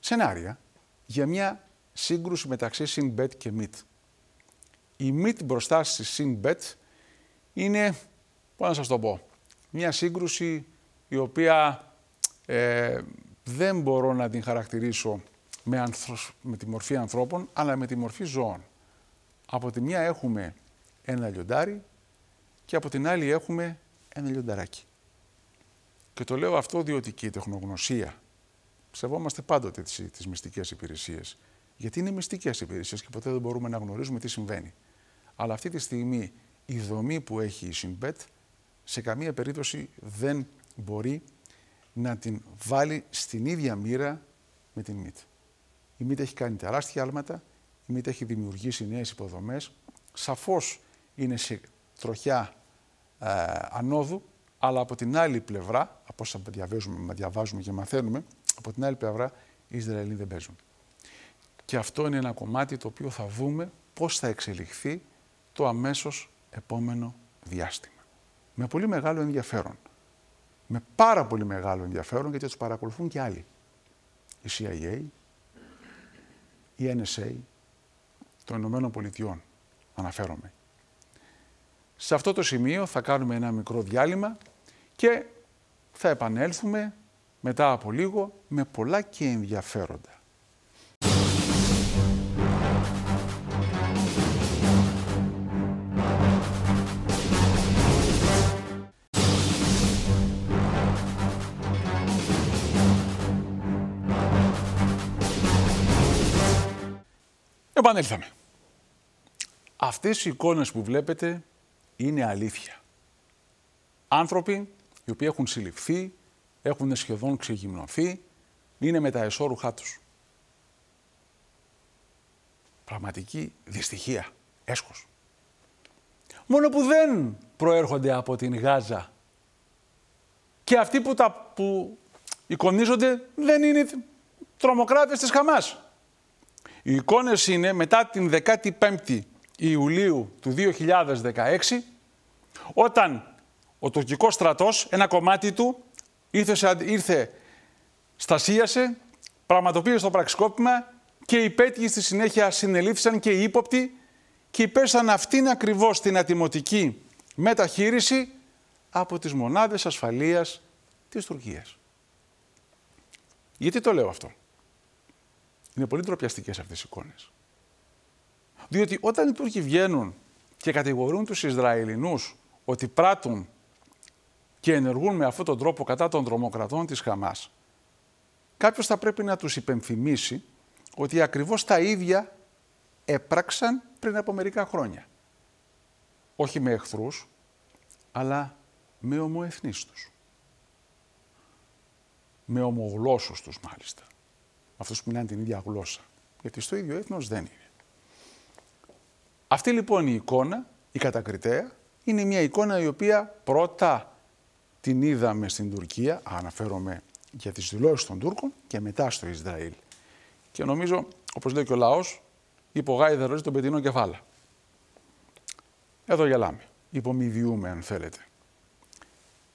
σενάρια για μια σύγκρουση μεταξύ Sinbet και ΜΙΤ. Η ΜΙΤ μπροστά στη Sinbet είναι, πώς να σας το πω, μια σύγκρουση η οποία δεν μπορώ να την χαρακτηρίσω με τη μορφή ανθρώπων, αλλά με τη μορφή ζώων. Από τη μια έχουμε ένα λιοντάρι και από την άλλη έχουμε ένα λιονταράκι. Και το λέω αυτό διότι και η τεχνογνωσία, σεβόμαστε πάντοτε τις μυστικές υπηρεσίες, γιατί είναι μυστικές υπηρεσίες και ποτέ δεν μπορούμε να γνωρίζουμε τι συμβαίνει. Αλλά αυτή τη στιγμή η δομή που έχει η Sinbet σε καμία περίπτωση δεν μπορεί να την βάλει στην ίδια μοίρα με την ΜΙΤ. Η ΜΙΤ έχει κάνει τεράστια άλματα, η ΜΙΤ έχει δημιουργήσει νέες υποδομές, σαφώς είναι σε τροχιά ανόδου, αλλά από την άλλη πλευρά, από όσα διαβάζουμε και μαθαίνουμε, από την άλλη πλευρά οι Ισραηλοί δεν παίζουν. Και αυτό είναι ένα κομμάτι το οποίο θα δούμε πώς θα εξελιχθεί το αμέσως επόμενο διάστημα. Με πολύ μεγάλο ενδιαφέρον. Με πάρα πολύ μεγάλο ενδιαφέρον, γιατί τους παρακολουθούν και άλλοι. Η CIA, η NSA, των Ηνωμένων Πολιτειών, αναφέρομαι. Σε αυτό το σημείο θα κάνουμε ένα μικρό διάλειμμα και θα επανέλθουμε μετά από λίγο με πολλά και ενδιαφέροντα. Επανέλθαμε. Αυτές οι εικόνες που βλέπετε είναι αλήθεια. Άνθρωποι οι οποίοι έχουν συλληφθεί, έχουν σχεδόν ξεγυμνωθεί, είναι με τα εσώρουχά τους. Πραγματική δυστυχία, έσχος. Μόνο που δεν προέρχονται από την Γάζα. Και αυτοί που εικονίζονται δεν είναι τρομοκράτες της Χαμάς. Οι εικόνες είναι μετά την 15η Ιουλίου του 2016, όταν ο τουρκικός στρατός, ένα κομμάτι του, στασίασε, πραγματοποίησε το πραξικόπημα και οι πέτυχοι στη συνέχεια συνελήφθησαν και οι ύποπτοι και υπέσαν αυτήν ακριβώς την ατιμωτική μεταχείριση από τις μονάδες ασφαλείας της Τουρκίας. Γιατί το λέω αυτό? Είναι πολύ ντροπιαστικές αυτές οι εικόνες. Διότι όταν οι Τούρκοι βγαίνουν και κατηγορούν τους Ισραηλινούς ότι πράττουν και ενεργούν με αυτόν τον τρόπο κατά των τρομοκρατών της Χαμάς, κάποιος θα πρέπει να τους υπενθυμίσει ότι ακριβώς τα ίδια έπραξαν πριν από μερικά χρόνια. Όχι με εχθρούς, αλλά με ομοεθνείς τους. Με ομογλώσσους τους μάλιστα. Αυτούς που μιλάνε την ίδια γλώσσα. Γιατί στο ίδιο έθνος δεν είναι. Αυτή λοιπόν η εικόνα, η κατακριτέα, είναι μια εικόνα η οποία πρώτα την είδαμε στην Τουρκία, αναφέρομαι για τις δηλώσεις των Τούρκων, και μετά στο Ισραήλ. Και νομίζω, όπως λέει και ο λαός, υπογάιδαρος τον πετεινό κεφάλα. Εδώ γελάμε, υπομοιδιούμε αν θέλετε.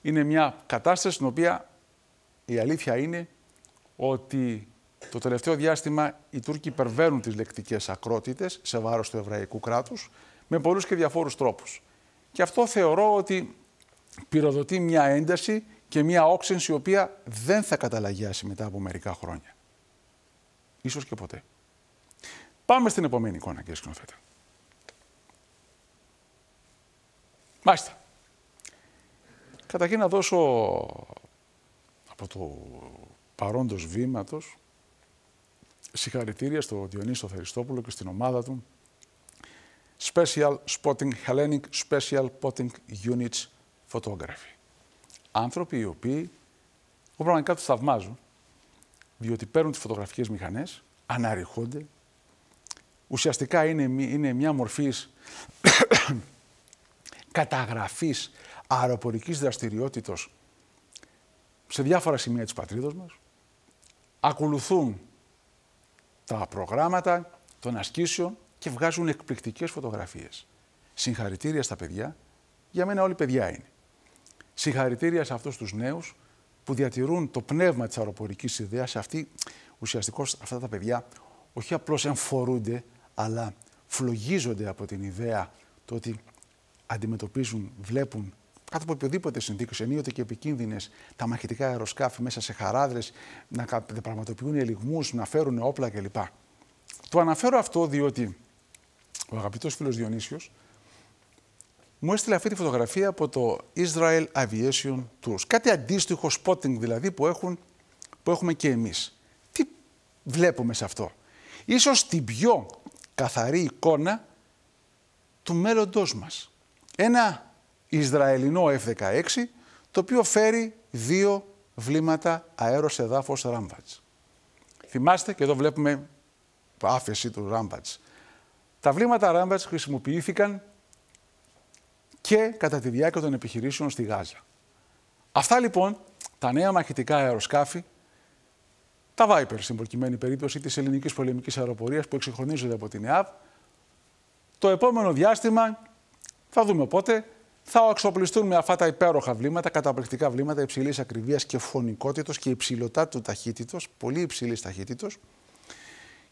Είναι μια κατάσταση στην οποία η αλήθεια είναι ότι το τελευταίο διάστημα οι Τούρκοι υπερβαίνουν τις λεκτικές ακρότητες σε βάρος του εβραϊκού κράτους με πολλούς και διαφόρους τρόπους. Και αυτό θεωρώ ότι πυροδοτεί μια ένταση και μια όξυνση η οποία δεν θα καταλαγιάσει μετά από μερικά χρόνια. Ίσως και ποτέ. Πάμε στην επόμενη εικόνα, κύριε σκηνοθέτα. Μάλιστα. Καταρχήν να δώσω από το παρόντος βήματος συγχαρητήρια στον Διονύσιο Θεριστόπουλο και στην ομάδα του Special Spotting Hellenic Special Spotting Units Photography. Άνθρωποι οι οποίοι, εγώ πραγματικά τους θαυμάζω, διότι παίρνουν τις φωτογραφικές μηχανές, αναρριχώνται, ουσιαστικά είναι μια μορφή καταγραφής αεροπορικής δραστηριότητας σε διάφορα σημεία της πατρίδος μας, ακολουθούν τα προγράμματα των ασκήσεων και βγάζουν εκπληκτικές φωτογραφίες. Συγχαρητήρια στα παιδιά, για μένα όλοι παιδιά είναι. Συγχαρητήρια σε αυτούς τους νέους που διατηρούν το πνεύμα της αεροπορικής ιδέας. Αυτοί, ουσιαστικώς αυτά τα παιδιά όχι απλώς εμφορούνται, αλλά φλογίζονται από την ιδέα το ότι αντιμετωπίζουν, βλέπουν κάτω από οποιοδήποτε συνθήκες, ενίοτε και επικίνδυνες, τα μαχητικά αεροσκάφη μέσα σε χαράδρες, να πραγματοποιούν ελιγμούς, να φέρουν όπλα κλπ. Το αναφέρω αυτό διότι ο αγαπητός φίλος Διονύσιος μου έστειλε αυτή τη φωτογραφία από το Israel Aviation Tours. Κάτι αντίστοιχο spotting δηλαδή που έχουμε και εμείς. Τι βλέπουμε σε αυτό? Ίσως την πιο καθαρή εικόνα του μέλλοντός μας. Ένα Ισραηλινό F-16, το οποίο φέρει δύο βλήματα αέρος εδάφος Ramvage. Θυμάστε, και εδώ βλέπουμε άφεση του Ramvage. Τα βλήματα Ramvage χρησιμοποιήθηκαν και κατά τη διάρκεια των επιχειρήσεων στη Γάζα. Αυτά λοιπόν τα νέα μαχητικά αεροσκάφη, τα Viper στην προκειμένη περίπτωση της ελληνικής πολεμικής αεροπορίας που εξυγχρονίζονται από την ΕΑΒ, το επόμενο διάστημα, θα δούμε πότε, θα εξοπλιστούν με αυτά τα υπέροχα βλήματα, καταπληκτικά βλήματα υψηλής ακριβίας και φωνικότητος και υψηλωτά του ταχύτητος, πολύ υψηλής ταχύτητος,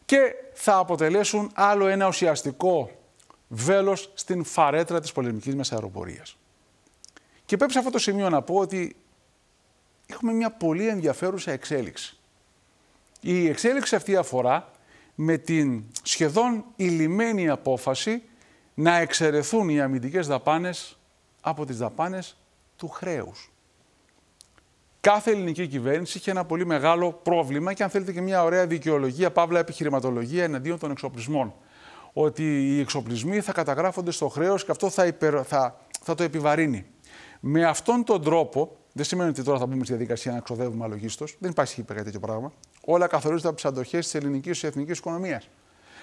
και θα αποτελέσουν άλλο ένα ουσιαστικό βέλος στην φαρέτρα της πολεμικής μας αεροπορίας. Και πρέπει σε αυτό το σημείο να πω ότι έχουμε μια πολύ ενδιαφέρουσα εξέλιξη. Η εξέλιξη αυτή αφορά με την σχεδόν ηλυμένη απόφαση να εξαιρεθούν οι αμυντικές δαπάνες από τις δαπάνες του χρέους. Κάθε ελληνική κυβέρνηση είχε ένα πολύ μεγάλο πρόβλημα και αν θέλετε και μια ωραία δικαιολογία, παύλα επιχειρηματολογία εναντίον των εξοπλισμών. Ότι οι εξοπλισμοί θα καταγράφονται στο χρέος και αυτό θα το επιβαρύνει. Με αυτόν τον τρόπο, δεν σημαίνει ότι τώρα θα μπούμε στη διαδικασία να ξοδεύουμε αλογίστως, δεν υπάρχει κάτι τέτοιο πράγμα. Όλα καθορίζονται από τις αντοχές της ελληνικής και εθνικής οικονομίας.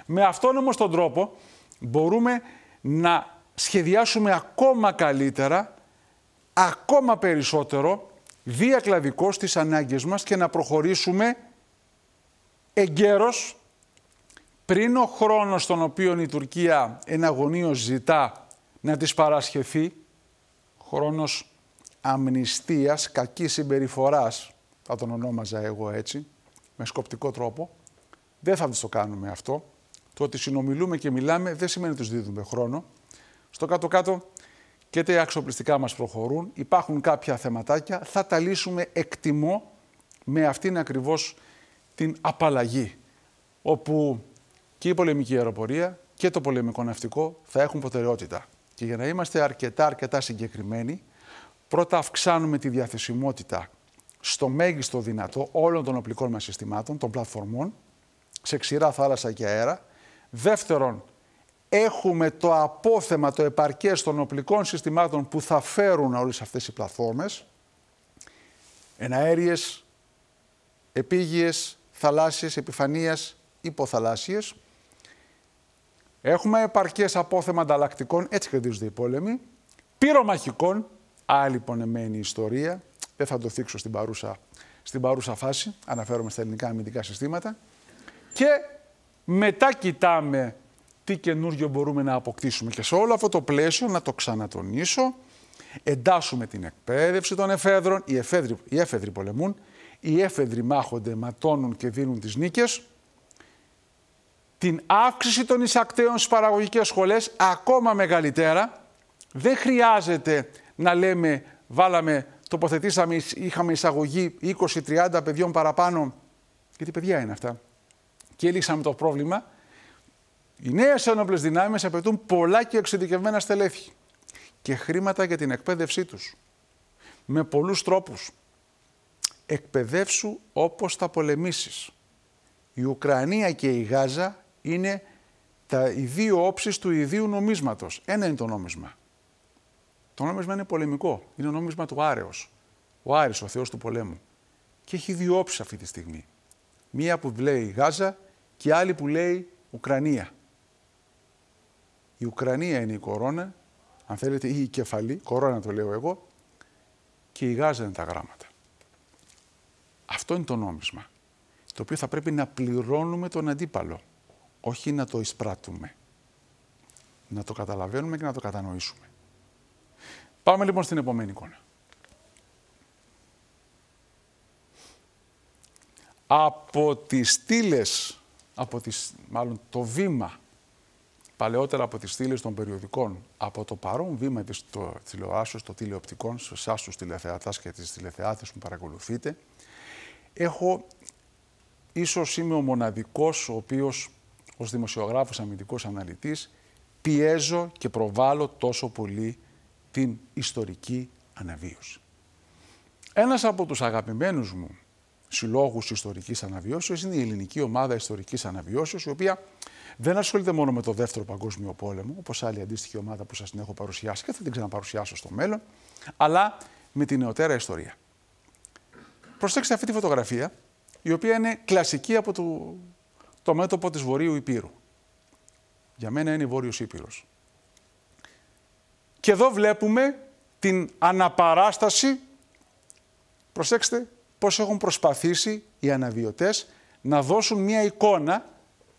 Με αυτόν όμως τον τρόπο μπορούμε να σχεδιάσουμε ακόμα καλύτερα, ακόμα περισσότερο, διακλαδικό στις ανάγκες μας και να προχωρήσουμε εγκαίρως πριν ο χρόνος τον οποίο η Τουρκία εναγωνίως ζητά να της παρασχεθεί, χρόνος αμνηστίας, κακής συμπεριφοράς, θα τον ονόμαζα εγώ έτσι, με σκοπτικό τρόπο, δεν θα το κάνουμε αυτό. Το ότι συνομιλούμε και μιλάμε δεν σημαίνει ότι τους δίδουμε χρόνο. Στο κάτω-κάτω και τα αξιοπλιστικά μας προχωρούν, υπάρχουν κάποια θεματάκια, θα τα λύσουμε εκτιμώ με αυτήν ακριβώς την απαλλαγή, όπου και η πολεμική αεροπορία και το πολεμικό ναυτικό θα έχουν προτεραιότητα. Και για να είμαστε αρκετά συγκεκριμένοι, πρώτα αυξάνουμε τη διαθεσιμότητα στο μέγιστο δυνατό όλων των οπλικών μας συστημάτων, των πλατφορμών, σε ξηρά, θάλασσα και αέρα. Δεύτερον, έχουμε το απόθεμα, το επαρκές των οπλικών συστημάτων που θα φέρουν όλες αυτές οι πλατφόρμες, εναέριες, επίγειες, θαλάσσιες, επιφανείας, υποθαλάσσιες. Έχουμε επαρκές απόθεμα ανταλλακτικών, έτσι κερδίζονται οι πόλεμοι, πυρομαχικών, άλλη πονεμένη ιστορία, δεν θα το θίξω στην παρούσα φάση, αναφέρομαι στα ελληνικά αμυντικά συστήματα, και μετά κοιτάμε τι καινούργιο μπορούμε να αποκτήσουμε. Και σε όλο αυτό το πλαίσιο, να το ξανατονίσω, εντάσσουμε την εκπαίδευση των εφέδρων. Οι έφεδροι πολεμούν, οι έφεδροι μάχονται, ματώνουν και δίνουν τις νίκες. Την αύξηση των εισακτέων στις παραγωγικές σχολές, ακόμα μεγαλύτερα. Δεν χρειάζεται να λέμε, τοποθετήσαμε, είχαμε εισαγωγή 20-30 παιδιών παραπάνω. Γιατί παιδιά είναι αυτά. Και λύσαμε το πρόβλημα. Οι νέες ένοπλες δυνάμεις απαιτούν πολλά και εξειδικευμένα στελέχη και χρήματα για την εκπαίδευσή τους. Με πολλούς τρόπους. Εκπαιδεύσου όπως θα πολεμήσεις. Η Ουκρανία και η Γάζα είναι οι δύο όψεις του ιδίου νομίσματος. Ένα είναι το νόμισμα. Το νόμισμα είναι πολεμικό. Είναι ο νόμισμα του Άρεος. Ο Άρης, ο θεός του πολέμου. Και έχει δύο όψεις αυτή τη στιγμή. Μία που λέει Γάζα και άλλη που λέει Ουκρανία. Η Ουκρανία είναι η κορώνα, αν θέλετε, ή η κεφαλή, κορώνα το λέω εγώ, και η Γάζα είναι τα γράμματα. Αυτό είναι το νόμισμα, το οποίο θα πρέπει να πληρώνουμε τον αντίπαλο, όχι να το εισπράττουμε. Να το καταλαβαίνουμε και να το κατανοήσουμε. Πάμε λοιπόν στην επόμενη εικόνα. Από τις στήλες, μάλλον το βήμα, παλαιότερα από τις στήλες των περιοδικών, από το παρόν βήμα της τηλεοράσεως, των τηλεοπτικών, σε εσάς τους τηλεθεατάς και τις τηλεθεάτες που παρακολουθείτε, ίσως είμαι ο μοναδικός, ο οποίος ως δημοσιογράφος, αμυντικός αναλυτής, πιέζω και προβάλλω τόσο πολύ την ιστορική αναβίωση. Ένας από τους αγαπημένους μου συλλόγους ιστορικής αναβιώσεως είναι η Ελληνική Ομάδα Ιστορικής Αναβιώσεως, η οποία δεν ασχολείται μόνο με το Δεύτερο Παγκόσμιο Πόλεμο, όπως άλλη αντίστοιχη ομάδα που σας την έχω παρουσιάσει και θα την ξαναπαρουσιάσω στο μέλλον, αλλά με τη νεωτέρα ιστορία. Προσέξτε αυτή τη φωτογραφία, η οποία είναι κλασική από το μέτωπο της Βορείου Ηπείρου. Για μένα είναι η Βόρειος Ηπείρος. Και εδώ βλέπουμε την αναπαράσταση, προσέξτε, πώς έχουν προσπαθήσει οι αναβιωτές να δώσουν μια εικόνα,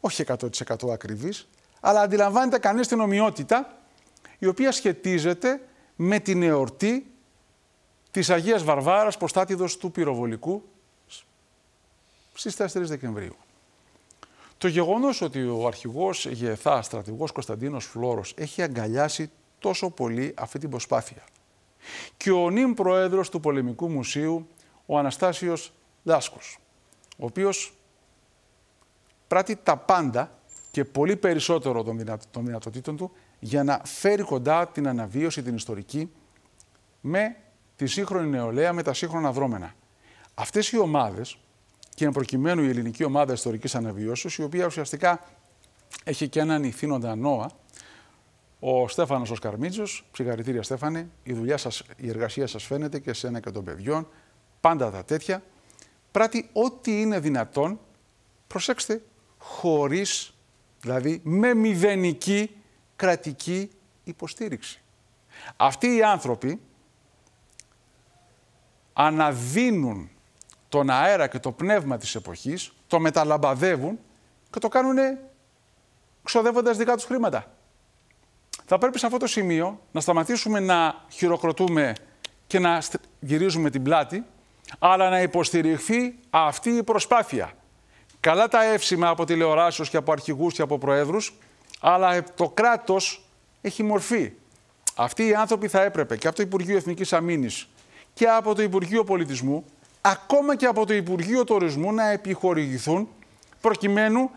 όχι 100% ακριβής, αλλά αντιλαμβάνεται κανείς την ομοιότητα, η οποία σχετίζεται με την εορτή της Αγίας Βαρβάρας, προστάτηδος του πυροβολικού, στις 4 Δεκεμβρίου. Το γεγονός ότι ο αρχηγός ΓΕΘΑ, στρατηγός Κωνσταντίνος Φλώρος, έχει αγκαλιάσει τόσο πολύ αυτή την προσπάθεια. Και ο νυν πρόεδρος του Πολεμικού Μουσείου, ο Αναστάσιος Δάσκος, ο οποίος πράττει τα πάντα και πολύ περισσότερο των δυνατοτήτων του για να φέρει κοντά την αναβίωση, την ιστορική, με τη σύγχρονη νεολαία, με τα σύγχρονα δρόμενα. Αυτές οι ομάδες, και εν προκειμένου η Ελληνική Ομάδα Ιστορικής Αναβιώσεως, η οποία ουσιαστικά έχει και έναν ηθήνοντα νόα, ο Στέφανος ο Σκαρμίτζος, συγχαρητήρια Στέφανε, η δουλειά σας, η εργασία σας φαίνεται και σε ένα και των παιδιών, πάντα τα τέτοια, πράττει ό,τι είναι δυνατόν, προσέξτε, χωρίς, δηλαδή με μηδενική κρατική υποστήριξη. Αυτοί οι άνθρωποι αναδίνουν τον αέρα και το πνεύμα της εποχής, το μεταλαμπαδεύουν και το κάνουν ξοδεύοντας δικά τους χρήματα. Θα πρέπει σε αυτό το σημείο να σταματήσουμε να χειροκροτούμε και να γυρίζουμε την πλάτη, αλλά να υποστηριχθεί αυτή η προσπάθεια. Καλά τα εύσημα από τηλεοράσεως και από αρχηγούς και από προέδρους, αλλά το κράτος έχει μορφή. Αυτοί οι άνθρωποι θα έπρεπε και από το Υπουργείο Εθνικής Αμήνης και από το Υπουργείο Πολιτισμού, ακόμα και από το Υπουργείο Τουρισμού να επιχορηγηθούν, προκειμένου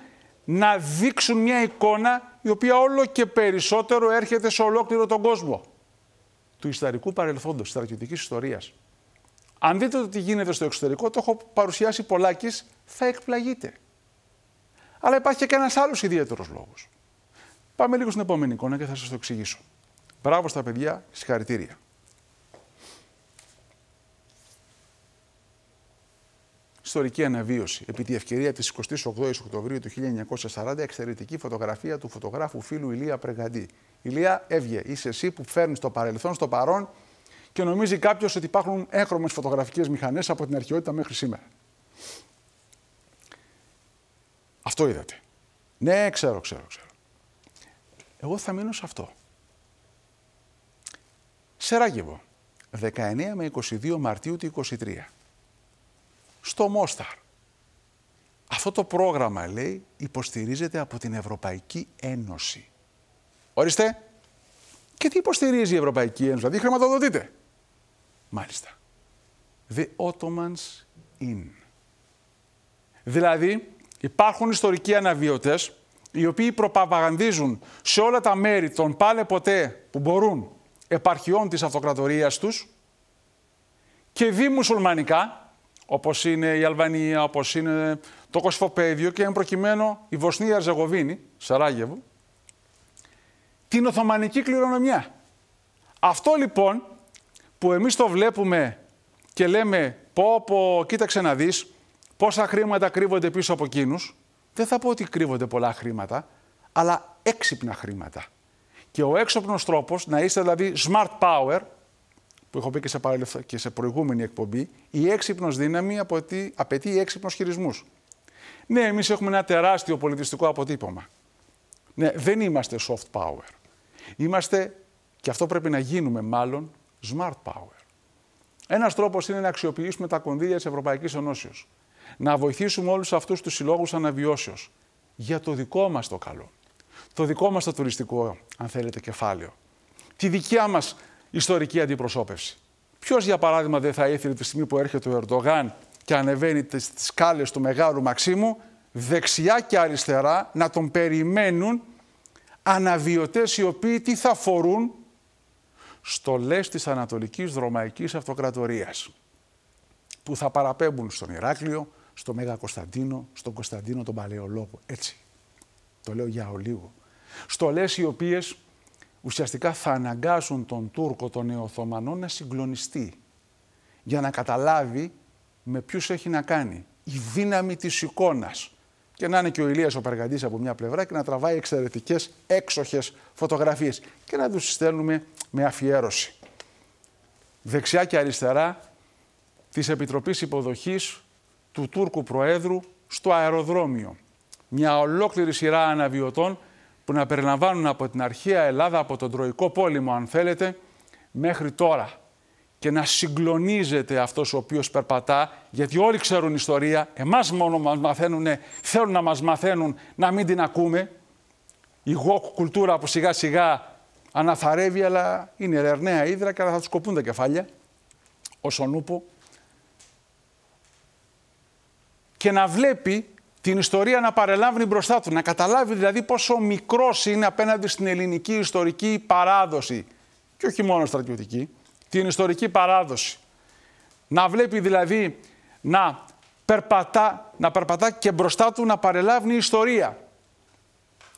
να δείξουν μια εικόνα η οποία όλο και περισσότερο έρχεται σε ολόκληρο τον κόσμο. Του ιστορικού παρελθόντος, της στρατιωτικής ιστορίας. Αν δείτε το τι γίνεται στο εξωτερικό, το έχω παρουσιάσει πολλάκις, θα εκπλαγείτε. Αλλά υπάρχει και ένας άλλος ιδιαίτερος λόγος. Πάμε λίγο στην επόμενη εικόνα και θα σας το εξηγήσω. Μπράβο στα παιδιά, συγχαρητήρια. Ιστορική αναβίωση. Επί τη ευκαιρία της 28ης Οκτωβρίου του 1940, εξαιρετική φωτογραφία του φωτογράφου φίλου Ηλία Πρεγαντή. Ηλία, έβγε, είσαι εσύ που φέρνεις το παρελθόν στο παρόν και νομίζει κάποιος ότι υπάρχουν έγχρωμες φωτογραφικές μηχανές από την αρχαιότητα μέχρι σήμερα. Αυτό είδατε. Ναι, ξέρω. Εγώ θα μείνω σε αυτό. Σεράγεβο, 19 με 22 Μαρτίου του 23. Στο Μόσταρ. Αυτό το πρόγραμμα, λέει, υποστηρίζεται από την Ευρωπαϊκή Ένωση. Ορίστε. Και τι υποστηρίζει η Ευρωπαϊκή Ένωση, δηλαδή χρηματοδοτείται. Μάλιστα. The Ottomans in. Δηλαδή, υπάρχουν ιστορικοί αναβιωτές, οι οποίοι προπαγανδίζουν σε όλα τα μέρη των πάλε ποτέ που μπορούν επαρχιών της αυτοκρατορίας τους και δι μουσουλμανικά, όπως είναι η Αλβανία, όπως είναι το Κωσυφοπαίδιο και εν προκειμένου η Βοσνία Ερζεγοβίνη, Σαράγεβο, την Οθωμανική κληρονομιά. Αυτό λοιπόν που εμείς το βλέπουμε και λέμε πω, κοίταξε να δεις πόσα χρήματα κρύβονται πίσω από εκείνους, δεν θα πω ότι κρύβονται πολλά χρήματα, αλλά έξυπνα χρήματα. Και ο έξυπνος τρόπος, να είστε δηλαδή smart power, που έχω πει και σε προηγούμενη εκπομπή, η έξυπνος δύναμη απαιτεί έξυπνους χειρισμούς. Ναι, εμείς έχουμε ένα τεράστιο πολιτιστικό αποτύπωμα. Ναι, δεν είμαστε soft power. Είμαστε, και αυτό πρέπει να γίνουμε μάλλον, smart power. Ένας τρόπος είναι να αξιοποιήσουμε τα κονδύλια της Ευρωπαϊκής Ενώσεως. Να βοηθήσουμε όλους αυτούς τους συλλόγους αναβιώσεως για το δικό μας το καλό. Το δικό μας το τουριστικό, αν θέλετε, κεφάλαιο. Τη δικιά μας ιστορική αντιπροσώπευση. Ποιος, για παράδειγμα, δεν θα ήθελε τη στιγμή που έρχεται ο Ερντογάν και ανεβαίνει τις σκάλες του Μεγάλου Μαξίμου, δεξιά και αριστερά να τον περιμένουν αναβιωτές οι οποίοι τι θα φορούν, στολές της Ανατολικής Ρωμαϊκής Αυτοκρατορίας, που θα παραπέμπουν στον Ηράκλειο, στο Μέγα Κωνσταντίνο, στον Κωνσταντίνο τον Παλαιολόγο. Έτσι, το λέω για ολίγο. Στολές οι οποίες ουσιαστικά θα αναγκάσουν τον Τούρκο, τον Νεοοθωμανό, να συγκλονιστεί για να καταλάβει με ποιους έχει να κάνει. Η δύναμη της εικόνας. Και να είναι και ο Ηλίας ο Περγαντής από μια πλευρά και να τραβάει εξαιρετικές έξοχες φωτογραφίες και να τους στέλνουμε με αφιέρωση. Δεξιά και αριστερά της Επιτροπής Υποδοχής του Τούρκου Προέδρου στο αεροδρόμιο. Μια ολόκληρη σειρά αναβιωτών που να περιλαμβάνουν από την αρχαία Ελλάδα, από τον Τροϊκό Πόλεμο, αν θέλετε, μέχρι τώρα. Και να συγκλονίζεται αυτός ο οποίος περπατά, γιατί όλοι ξέρουν ιστορία, εμάς μόνο μας μαθαίνουν, θέλουν να μας μαθαίνουν να μην την ακούμε. Η γοκ κουλτούρα που σιγά σιγά αναθαρεύει, αλλά είναι ρερναία ύδρα και θα τους κοπούν τα κεφάλια. Ο Σονούπο, και να βλέπει την ιστορία να παρελάβει μπροστά του. Να καταλάβει δηλαδή πόσο μικρός είναι απέναντι στην ελληνική ιστορική παράδοση. Και όχι μόνο στρατιωτική, την ιστορική παράδοση. Να βλέπει δηλαδή να περπατά και μπροστά του να παρελάβει η ιστορία.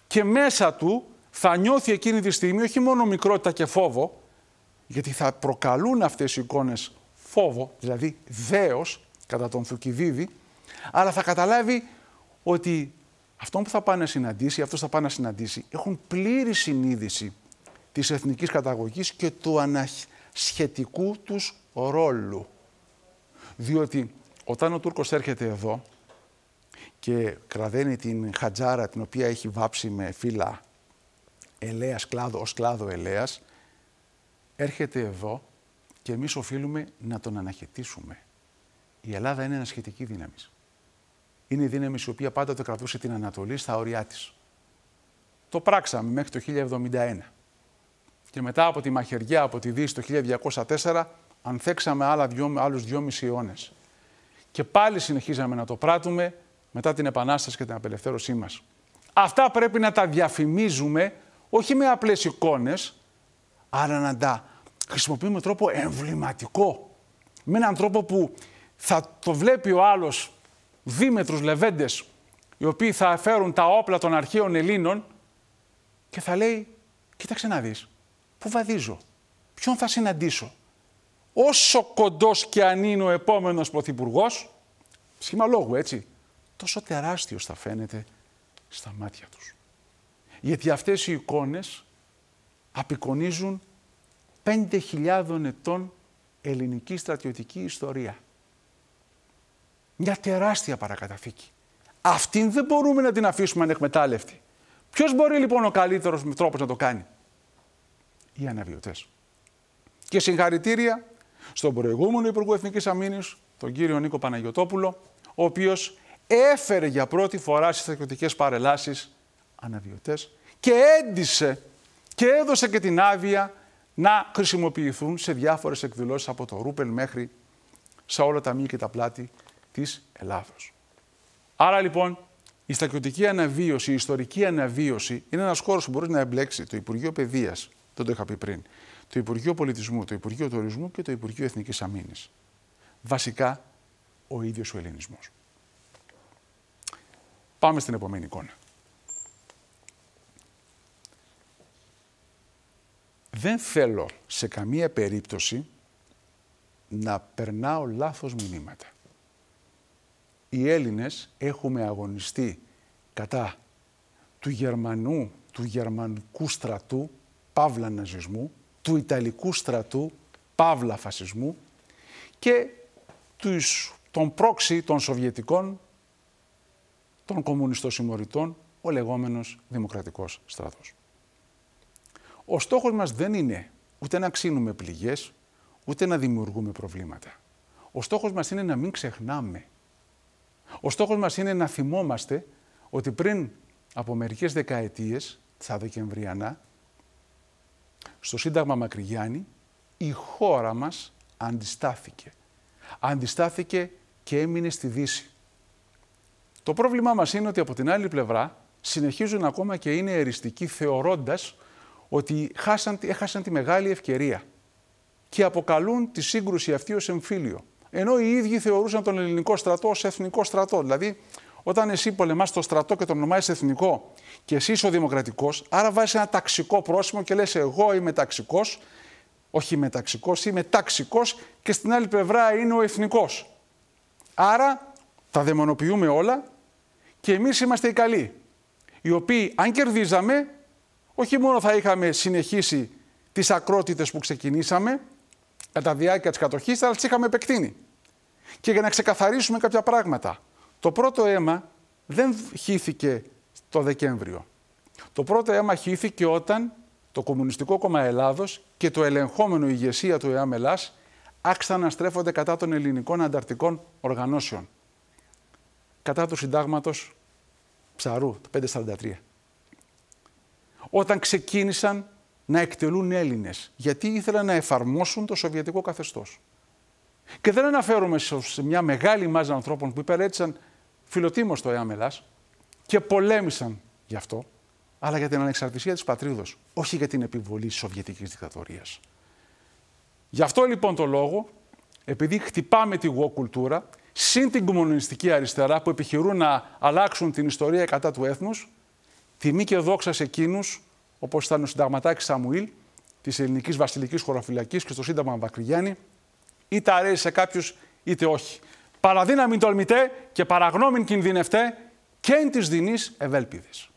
Και μέσα του θα νιώθει εκείνη τη στιγμή όχι μόνο μικρότητα και φόβο, γιατί θα προκαλούν αυτές οι εικόνες φόβο, δηλαδή δέος, κατά τον Θουκυδίδη, αλλά θα καταλάβει ότι αυτόν που θα πάει να συναντήσει, αυτός θα πάει να συναντήσει, έχουν πλήρη συνείδηση της εθνικής καταγωγής και του ανασχετικού τους ρόλου. Διότι όταν ο Τούρκος έρχεται εδώ και κραδένει την χατζάρα την οποία έχει βάψει με φύλλα ελέας, κλάδο, ως κλάδο ελέας, έρχεται εδώ και εμείς οφείλουμε να τον αναχαιτήσουμε. Η Ελλάδα είναι ανασχετική δύναμη. Είναι η δύναμη η οποία πάντοτε κρατούσε την Ανατολή στα όρια της. Το πράξαμε μέχρι το 1071. Και μετά από τη μαχαιριά από τη Δύση το 1204 ανθέξαμε άλλους 2,5 αιώνες. Και πάλι συνεχίζαμε να το πράττουμε μετά την Επανάσταση και την απελευθέρωσή μας. Αυτά πρέπει να τα διαφημίζουμε όχι με απλές εικόνες, αλλά να τα χρησιμοποιούμε με τρόπο εμβληματικό. Με έναν τρόπο που θα το βλέπει ο άλλος δίμετρους λεβέντες, οι οποίοι θα φέρουν τα όπλα των αρχαίων Ελλήνων και θα λέει, κοίταξε να δεις, πού βαδίζω, ποιον θα συναντήσω. Όσο κοντός και αν είναι ο επόμενος πρωθυπουργός, σχήμα λόγου έτσι, τόσο τεράστιος θα φαίνεται στα μάτια τους. Γιατί αυτές οι εικόνες απεικονίζουν 5.000 ετών ελληνική στρατιωτική ιστορία. Μια τεράστια παρακαταθήκη. Αυτήν δεν μπορούμε να την αφήσουμε ανεκμετάλλευτη. Ποιος μπορεί λοιπόν ο καλύτερος τρόπος να το κάνει? Οι αναβιωτές. Και συγχαρητήρια στον προηγούμενο Υπουργό Εθνικής Αμήνης, τον κύριο Νίκο Παναγιωτόπουλο, ο οποίος έφερε για πρώτη φορά στις στρατιωτικές παρελάσεις αναβιωτές και έντισε και έδωσε και την άδεια να χρησιμοποιηθούν σε διάφορες εκδηλώσεις από το Ρούπελ μέχρι σε όλα τα μήκη και τα πλάτη της Ελλάδος. Άρα λοιπόν η στρατιωτική αναβίωση, η ιστορική αναβίωση είναι ένας χώρος που μπορεί να εμπλέξει το Υπουργείο Παιδείας, δεν το είχα πει πριν, το Υπουργείο Πολιτισμού, το Υπουργείο Τουρισμού και το Υπουργείο Εθνικής Αμήνης. Βασικά ο ίδιος ο ελληνισμός. Πάμε στην επόμενη εικόνα. Δεν θέλω σε καμία περίπτωση να περνάω λάθος μηνύματα. Οι Έλληνες έχουμε αγωνιστεί κατά του Γερμανού, του γερμανικού στρατού, παύλα ναζισμού, του Ιταλικού στρατού, παύλα φασισμού και των πρόξη των Σοβιετικών, των κομμουνιστοσημωρητών, ο λεγόμενος δημοκρατικός στρατός. Ο στόχος μας δεν είναι ούτε να ξύνουμε πληγές, ούτε να δημιουργούμε προβλήματα. Ο στόχος μας είναι να μην ξεχνάμε. Ο στόχος μας είναι να θυμόμαστε ότι πριν από μερικές δεκαετίες, στα Δεκεμβριανά, στο Σύνταγμα Μακρυγιάννη, η χώρα μας αντιστάθηκε. Αντιστάθηκε και έμεινε στη Δύση. Το πρόβλημά μας είναι ότι από την άλλη πλευρά συνεχίζουν ακόμα και είναι εριστικοί θεωρώντας ότι έχασαν τη μεγάλη ευκαιρία και αποκαλούν τη σύγκρουση αυτή ως εμφύλιο. Ενώ οι ίδιοι θεωρούσαν τον ελληνικό στρατό ως εθνικό στρατό. Δηλαδή, όταν εσύ πολεμάς το στρατό και τον ονομάζεις εθνικό και εσύ είσαι ο δημοκρατικός, άρα βάζεις ένα ταξικό πρόσημο και λες εγώ είμαι ταξικός, όχι είμαι ταξικός, είμαι ταξικός και στην άλλη πλευρά είναι ο εθνικός. Άρα τα δαιμονοποιούμε όλα και εμείς είμαστε οι καλοί, οι οποίοι αν κερδίζαμε, όχι μόνο θα είχαμε συνεχίσει τις ακρότητες που ξεκινήσαμε κατά διάρκεια της κατοχής, αλλά τις είχαμε επεκτείνει. Και για να ξεκαθαρίσουμε κάποια πράγματα. Το πρώτο αίμα δεν χύθηκε το Δεκέμβριο. Το πρώτο αίμα χύθηκε όταν το Κομμουνιστικό Κόμμα Ελλάδος και το ελεγχόμενο ηγεσία του ΕΑΜ Ελλάς άρχισαν να στρέφονται κατά των ελληνικών ανταρτικών οργανώσεων. Κατά του συντάγματος Ψαρού, το 543. Όταν ξεκίνησαν να εκτελούν Έλληνες, γιατί ήθελαν να εφαρμόσουν το σοβιετικό καθεστώς. Και δεν αναφέρομαι σε μια μεγάλη μάζα ανθρώπων που υπηρέτησαν φιλοτίμως το ΕΑΜΕΛΑΣ και πολέμησαν γι' αυτό, αλλά για την ανεξαρτησία της πατρίδος, όχι για την επιβολή της Σοβιετικής δικτατορίας. Γι' αυτό λοιπόν το λόγο, επειδή χτυπάμε τη γουό κουλτούρα, συν την κομμουνιστική αριστερά που επιχειρούν να αλλάξουν την ιστορία κατά του έθνους, τιμή και δόξα σε εκείνους, όπως ήταν ο συνταγματάρχης Σαμουήλ της ελληνικής βασιλικής χωροφυλακής και στο Σύνταγμα Μπακριγιάννη, είτε αρέσει σε κάποιους είτε όχι. Παραδύναμιν τολμητέ και παραγνώμην κινδυνευτέ, καιν της δεινής ευέλπιδης.